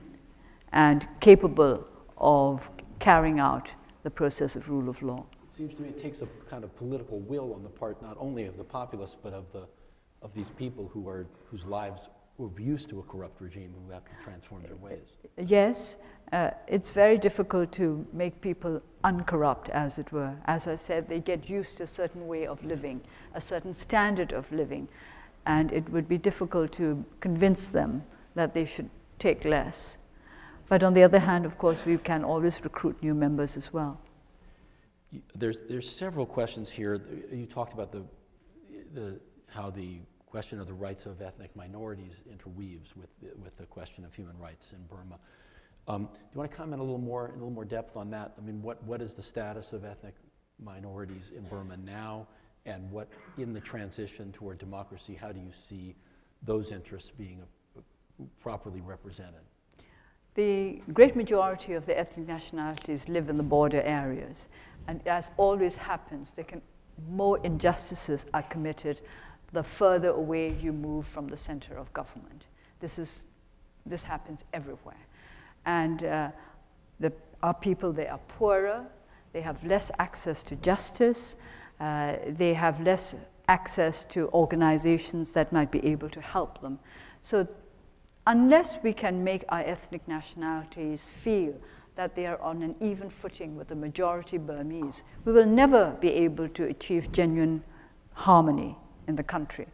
and capable of carrying out the process of rule of law. It seems to me it takes a kind of political will on the part not only of the populace but of the of these people who are, whose lives were used to a corrupt regime, who have to transform their ways. Yes, it's very difficult to make people uncorrupt, as it were. As I said, they get used to a certain way of living, a certain standard of living, and it would be difficult to convince them that they should take less. But on the other hand, of course, we can always recruit new members as well. There's several questions here. You talked about how the question of the rights of ethnic minorities interweaves with the question of human rights in Burma. Do you want to comment in a little more depth on that? I mean, what is the status of ethnic minorities in Burma now, and what in the transition toward democracy, how do you see those interests being properly represented? The great majority of the ethnic nationalities live in the border areas, and as always happens, more injustices are committed the further away you move from the center of government. This happens everywhere. And our people, they are poorer, they have less access to justice, they have less access to organizations that might be able to help them. So unless we can make our ethnic nationalities feel that they are on an even footing with the majority Burmese, we will never be able to achieve genuine harmony in the country.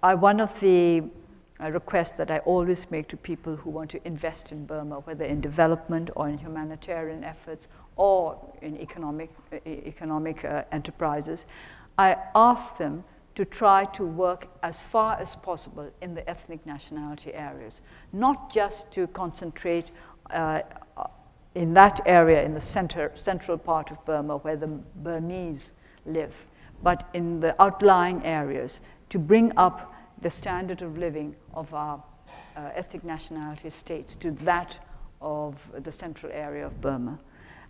One of the requests that I always make to people who want to invest in Burma, whether in development or in humanitarian efforts or in economic enterprises, I ask them to try to work as far as possible in the ethnic nationality areas, not just to concentrate in that area, in the central part of Burma where the Burmese live, but in the outlying areas, to bring up the standard of living of our ethnic nationality states to that of the central area of Burma.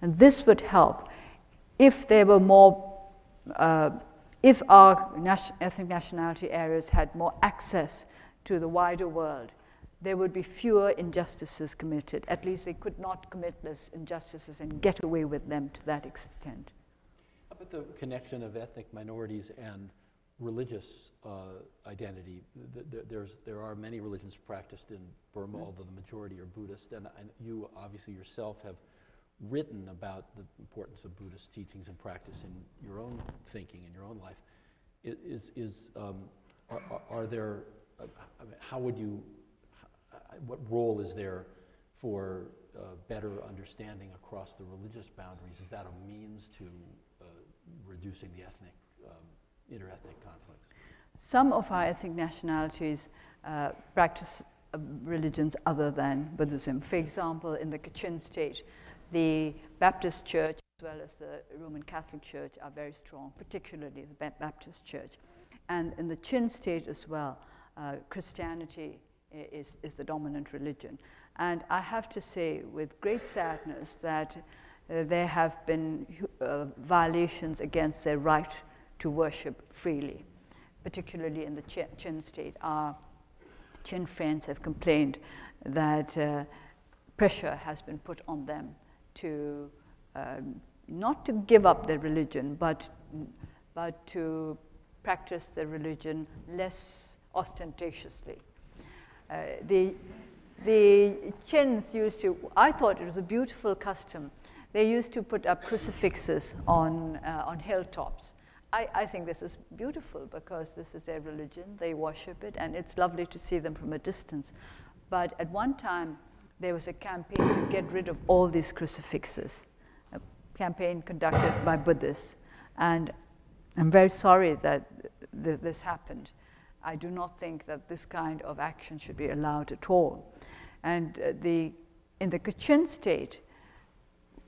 And this would help if there were more, if our ethnic nationality areas had more access to the wider world, there would be fewer injustices committed. At least they could not commit those injustices and get away with them to that extent. How about the connection of ethnic minorities and religious identity? There are many religions practiced in Burma, although the majority are Buddhist. And you obviously yourself have written about the importance of Buddhist teachings and practice in your own thinking, in your own life. What role is there for better understanding across the religious boundaries? Is that a means to reducing the ethnic, inter-ethnic conflicts? Some of our ethnic nationalities practice religions other than Buddhism. For example, in the Kachin State, the Baptist Church as well as the Roman Catholic Church are very strong, particularly the Baptist Church. And in the Chin State as well, Christianity is the dominant religion. And I have to say with great sadness that there have been violations against their right to worship freely, particularly in the Chin State. Our Chin friends have complained that pressure has been put on them to not to give up their religion, but to practice their religion less ostentatiously. The Chins used to, I thought it was a beautiful custom, they used to put up crucifixes on hilltops. I think this is beautiful because this is their religion, they worship it, and it's lovely to see them from a distance. But at one time, there was a campaign to get rid of all these crucifixes campaign conducted by Buddhists. And I'm very sorry that this happened. I do not think that this kind of action should be allowed at all. And in the Kachin State,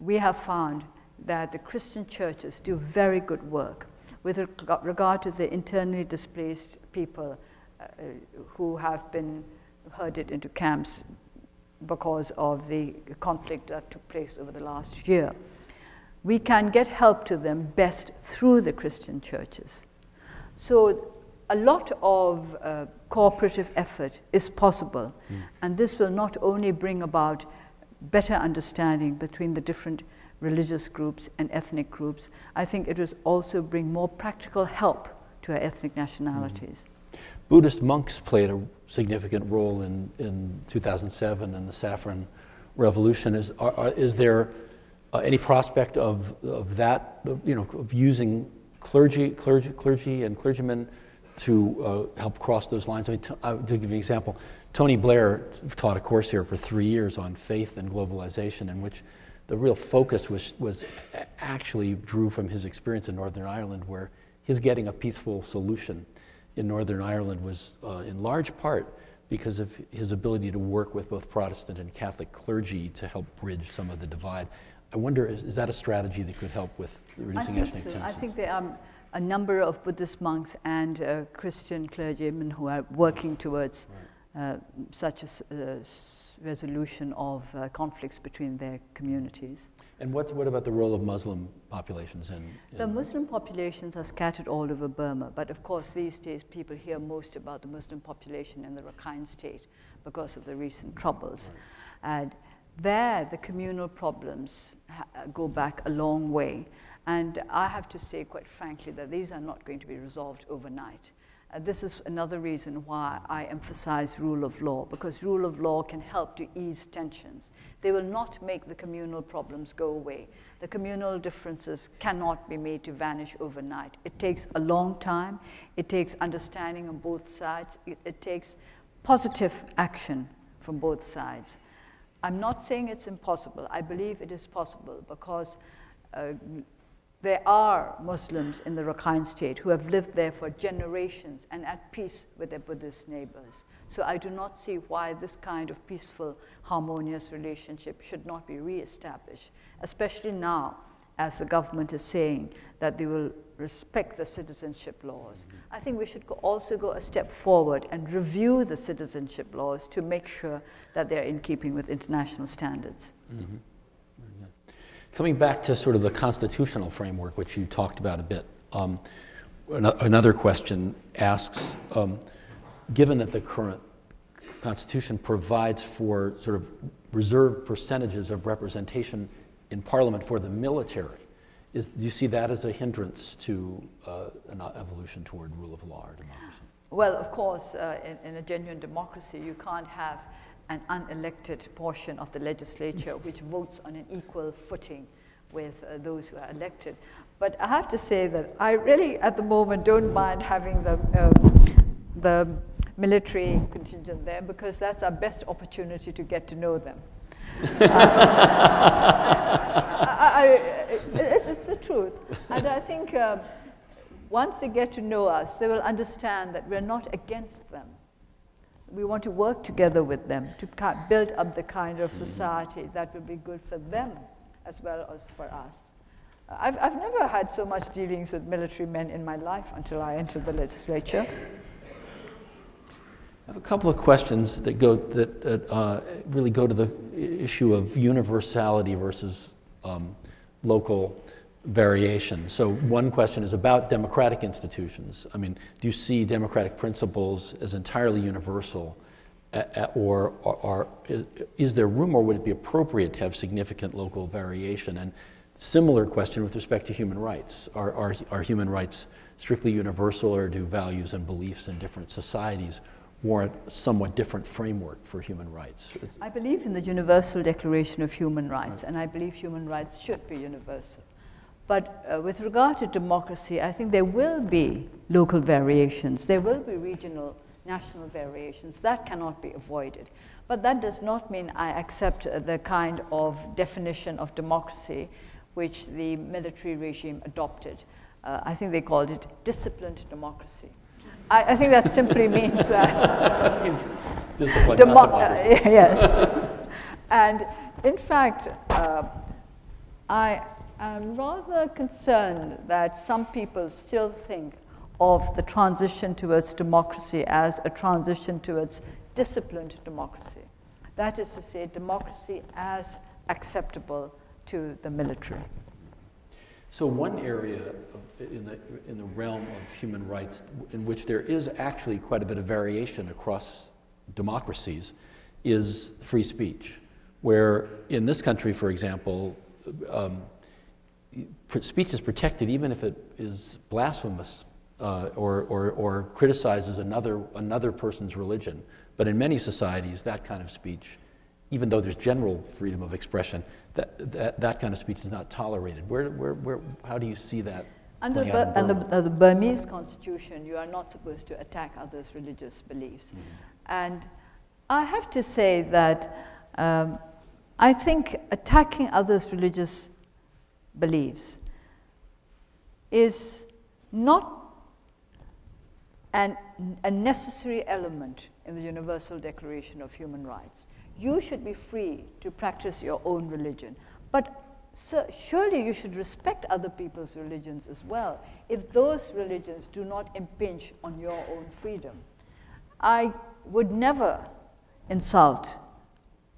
we have found that the Christian churches do very good work with regard to the internally displaced people who have been herded into camps because of the conflict that took place over the last year. We can get help to them best through the Christian churches. So a lot of cooperative effort is possible, and this will not only bring about better understanding between the different religious groups and ethnic groups, I think it will also bring more practical help to our ethnic nationalities. Buddhist monks played a significant role in 2007 in the Saffron Revolution. Is there any prospect of that, you know, of using clergy and clergymen to help cross those lines? I mean, to give you an example, Tony Blair taught a course here for 3 years on faith and globalization, in which the real focus was actually drew from his experience in Northern Ireland, where his getting a peaceful solution in Northern Ireland was in large part because of his ability to work with both Protestant and Catholic clergy to help bridge some of the divide. I wonder, is that a strategy that could help with reducing ethnic tensions? I think there are a number of Buddhist monks and Christian clergymen who are working towards such a resolution of conflicts between their communities. And what about the role of Muslim populations in the Muslim populations are scattered all over Burma, but of course these days people hear most about the Muslim population in the Rakhine State because of the recent troubles. Right. And there the communal problems go back a long way, and I have to say quite frankly that these are not going to be resolved overnight. This is another reason why I emphasize rule of law, because rule of law can help to ease tensions. They will not make the communal problems go away. The communal differences cannot be made to vanish overnight. It takes a long time. It takes understanding on both sides. It takes positive action from both sides. I'm not saying it's impossible. I believe it is possible because there are Muslims in the Rakhine State who have lived there for generations and at peace with their Buddhist neighbors. So I do not see why this kind of peaceful, harmonious relationship should not be re-established, especially now as the government is saying that they will respect the citizenship laws. I think we should also go a step forward and review the citizenship laws to make sure that they're in keeping with international standards. Mm-hmm. Coming back to sort of the constitutional framework, which you talked about a bit, another question asks, given that the current Constitution provides for sort of reserved percentages of representation in Parliament for the military, do you see that as a hindrance to an evolution toward rule of law or democracy? Well, of course, in a genuine democracy, you can't have an unelected portion of the legislature which votes on an equal footing with those who are elected. But I have to say that I really, at the moment, don't mind having the military contingent there, because that's our best opportunity to get to know them. It's the truth. And I think once they get to know us, they will understand that we're not against them. We want to work together with them to build up the kind of society that will be good for them as well as for us. I've never had so much dealings with military men in my life until I entered the legislature. I have a couple of questions that really go to the issue of universality versus local variation. So one question is about democratic institutions. I mean, do you see democratic principles as entirely universal, or is there room, or would it be appropriate to have significant local variation? And similar question with respect to human rights. Are human rights strictly universal, or do values and beliefs in different societies warrant a somewhat different framework for human rights? I believe in the Universal Declaration of Human Rights, and I believe human rights should be universal. But with regard to democracy, I think there will be local variations. There will be regional, national variations. That cannot be avoided. But that does not mean I accept the kind of definition of democracy which the military regime adopted. I think they called it disciplined democracy. I think that simply means that means disciplined, not democracy. Yes. And in fact, I am rather concerned that some people still think of the transition towards democracy as a transition towards disciplined democracy. That is to say, democracy as acceptable to the military. So one area in the realm of human rights in which there is actually quite a bit of variation across democracies is free speech, where in this country, for example, speech is protected even if it is blasphemous or criticizes another person's religion. But in many societies, that kind of speech, even though there's general freedom of expression, that kind of speech is not tolerated. How do you see that? Under the Burmese constitution, you are not supposed to attack others' religious beliefs. Mm-hmm. And I have to say that I think attacking others' religious beliefs is not a necessary element in the Universal Declaration of Human Rights. You should be free to practice your own religion, but surely you should respect other people's religions as well, if those religions do not impinge on your own freedom. I would never insult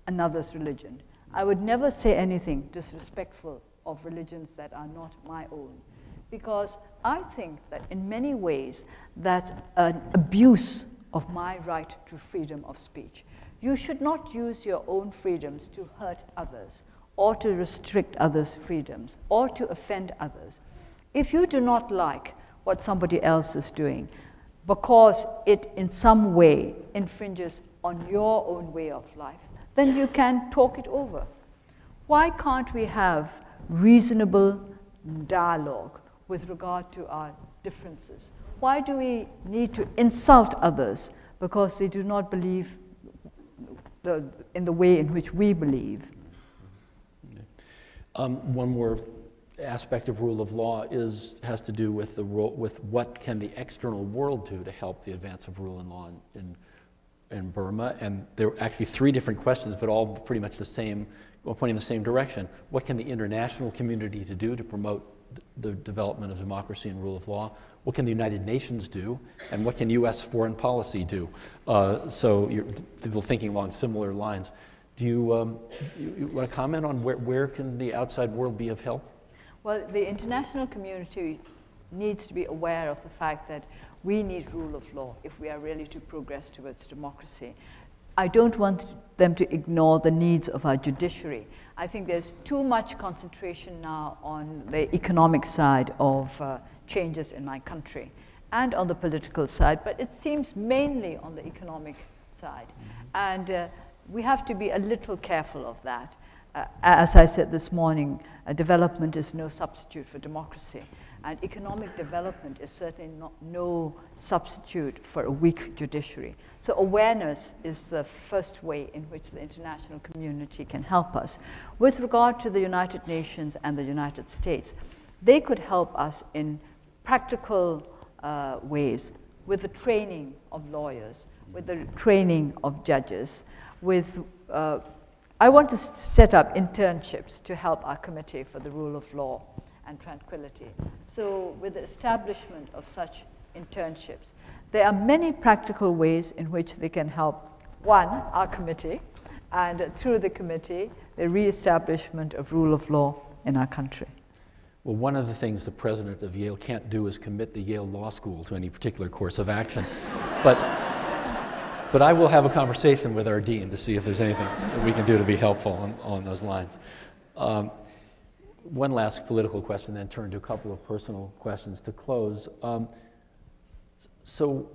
another's religion. I would never say anything disrespectful of religions that are not my own, because I think that in many ways that's an abuse of my right to freedom of speech. You should not use your own freedoms to hurt others, or to restrict others' freedoms, or to offend others. If you do not like what somebody else is doing because it in some way infringes on your own way of life, then you can talk it over. Why can't we have reasonable dialogue with regard to our differences? Why do we need to insult others because they do not believe in the way in which we believe? One more aspect of rule of law has to do with what can the external world do to help the advance of rule and law in Burma. And there are actually three different questions, but all pretty much the same, pointing in the same direction. What can the international community do to promote the development of democracy and rule of law? What can the United Nations do, and what can U.S. foreign policy do? So you're thinking along similar lines. Do you want to comment on where can the outside world be of help? Well, the international community needs to be aware of the fact that we need rule of law if we are really to progress towards democracy. I don't want them to ignore the needs of our judiciary. I think there's too much concentration now on the economic side of changes in my country and on the political side, but it seems mainly on the economic side. And we have to be a little careful of that. As I said this morning, development is no substitute for democracy, and economic development is certainly no substitute for a weak judiciary. So awareness is the first way in which the international community can help us. With regard to the United Nations and the United States, they could help us in practical ways, with the training of lawyers, with the training of judges, with I want to set up internships to help our committee for the rule of law and tranquility. So with the establishment of such internships, there are many practical ways in which they can help, one, our committee, and through the committee, the reestablishment of rule of law in our country. Well, one of the things the president of Yale can't do is commit the Yale Law School to any particular course of action. But I will have a conversation with our dean to see if there's anything that we can do to be helpful on those lines. One last political question, then turn to a couple of personal questions to close. So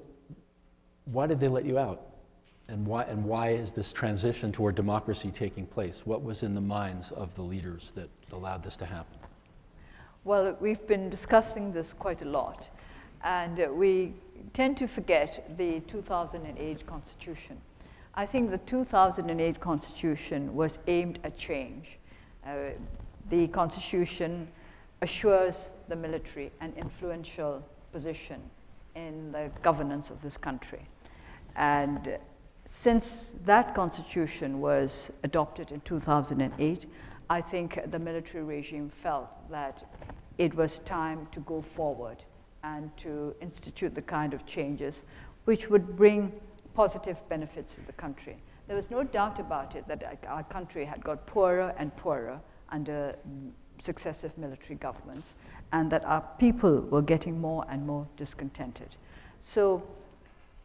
why did they let you out? And why is this transition toward democracy taking place? What was in the minds of the leaders that allowed this to happen? Well, we've been discussing this quite a lot, and we tend to forget the 2008 Constitution. I think the 2008 Constitution was aimed at change. the Constitution assures the military an influential position in the governance of this country. And since that Constitution was adopted in 2008, I think the military regime felt that it was time to go forward and to institute the kind of changes which would bring positive benefits to the country. There was no doubt about it that our country had got poorer and poorer under successive military governments, and that our people were getting more and more discontented. So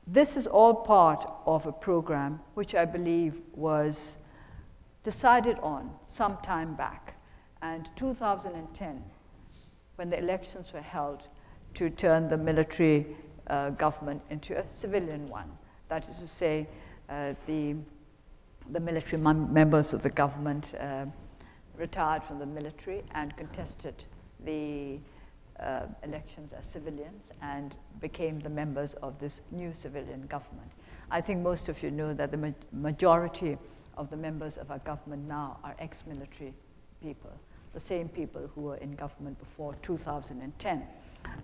this is all part of a program which I believe was decided on some time back. And 2010, when the elections were held to turn the military government into a civilian one, that is to say, the military members of the government retired from the military and contested the elections as civilians and became the members of this new civilian government. I think most of you know that the majority of the members of our government now are ex-military people, the same people who were in government before 2010.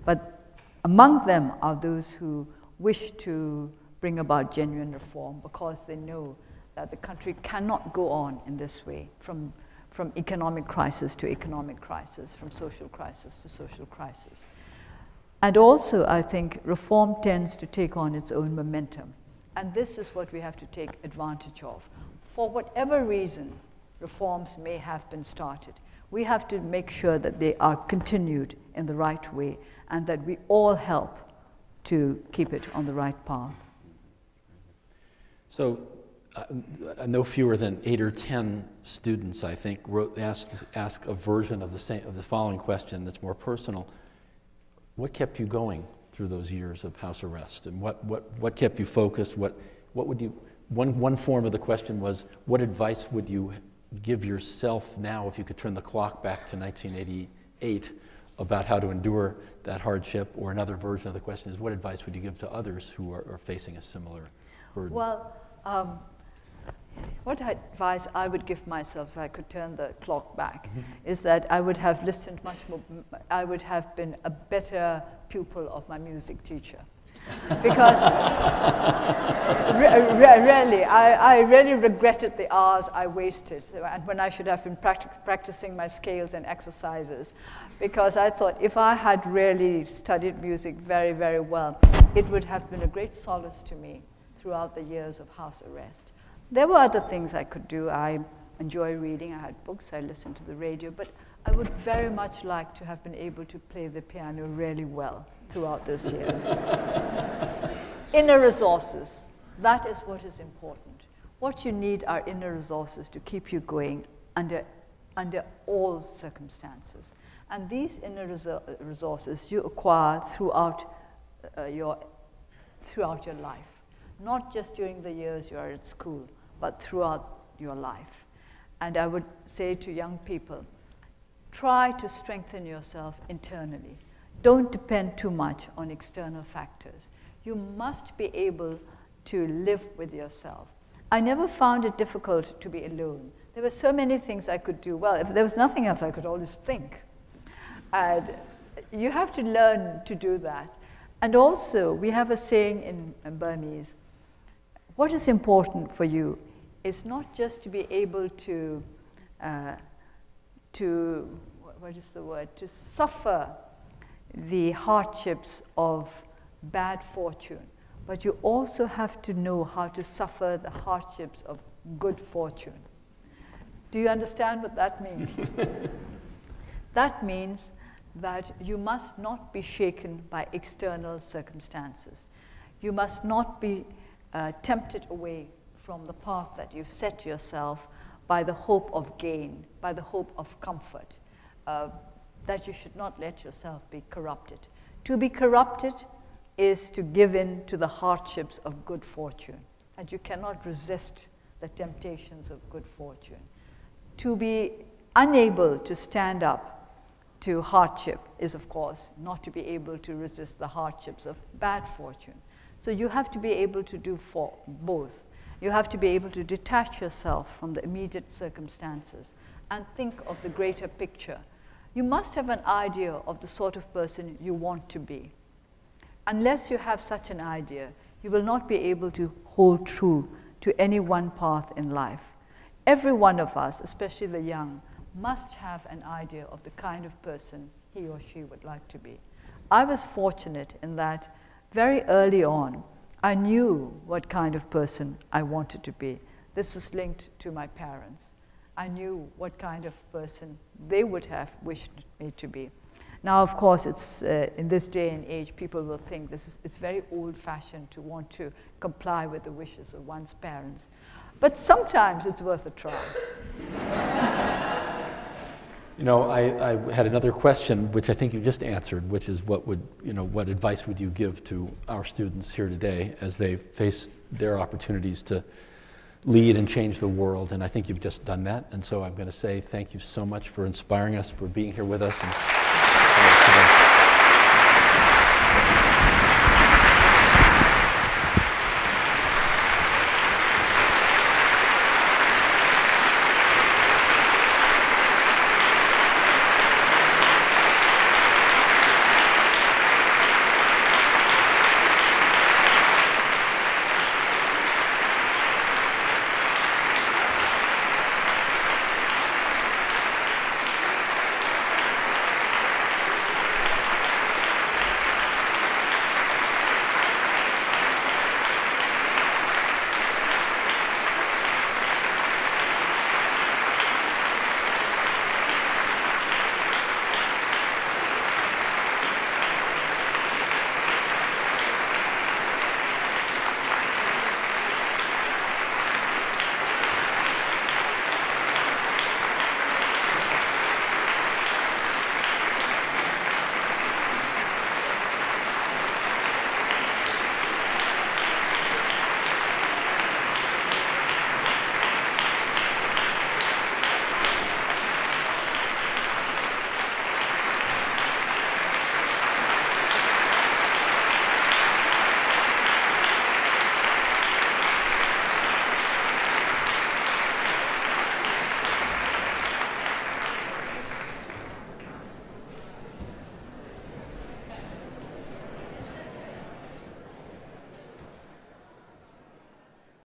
But among them are those who wish to bring about genuine reform because they know that the country cannot go on in this way from economic crisis to economic crisis, from social crisis to social crisis. And also, I think, reform tends to take on its own momentum. And this is what we have to take advantage of. For whatever reason reforms may have been started, we have to make sure that they are continued in the right way and that we all help to keep it on the right path. So, no fewer than 8 or 10 students, I think, asked a version of the following question that's more personal. What kept you going through those years of house arrest? And what kept you focused? What would you, one form of the question was, what advice would you give yourself now if you could turn the clock back to 1988 about how to endure that hardship? Or another version of the question is, what advice would you give to others who are facing a similar burden? Well, what advice I would give myself if I could turn the clock back is that I would have listened much more, I would have been a better pupil of my music teacher. Because really, I really regretted the hours I wasted and when I should have been practicing my scales and exercises, because I thought if I had really studied music very, very well, it would have been a great solace to me throughout the years of house arrest. There were other things I could do. I enjoy reading, I had books, I listened to the radio, but I would very much like to have been able to play the piano really well throughout those years. Inner resources, that is what is important. What you need are inner resources to keep you going under all circumstances. And these inner resources you acquire throughout your life. Not just during the years you are at school, but throughout your life. And I would say to young people, try to strengthen yourself internally. Don't depend too much on external factors. You must be able to live with yourself. I never found it difficult to be alone. There were so many things I could do. Well, if there was nothing else, I could always think. And you have to learn to do that. And also, we have a saying in Burmese, what is important for you is not just to be able to suffer the hardships of bad fortune, but you also have to know how to suffer the hardships of good fortune. Do you understand what that means? That means that you must not be shaken by external circumstances. You must not be tempted away from the path that you've set yourself by the hope of gain, by the hope of comfort, that you should not let yourself be corrupted. To be corrupted is to give in to the hardships of good fortune, and you cannot resist the temptations of good fortune. To be unable to stand up to hardship is, of course, not to be able to resist the hardships of bad fortune. So you have to be able to do both. You have to be able to detach yourself from the immediate circumstances and think of the greater picture. You must have an idea of the sort of person you want to be. Unless you have such an idea, you will not be able to hold true to any one path in life. Every one of us, especially the young, must have an idea of the kind of person he or she would like to be. I was fortunate in that very early on, I knew what kind of person I wanted to be. This was linked to my parents. I knew what kind of person they would have wished me to be. Now, of course, it's in this day and age, people will think it's very old-fashioned to want to comply with the wishes of one's parents. But sometimes it's worth a try. You know, I had another question, which I think you just answered, which is what advice would you give to our students here today as they face their opportunities to lead and change the world? And I think you've just done that. And so I'm going to say thank you so much for inspiring us, for being here with us.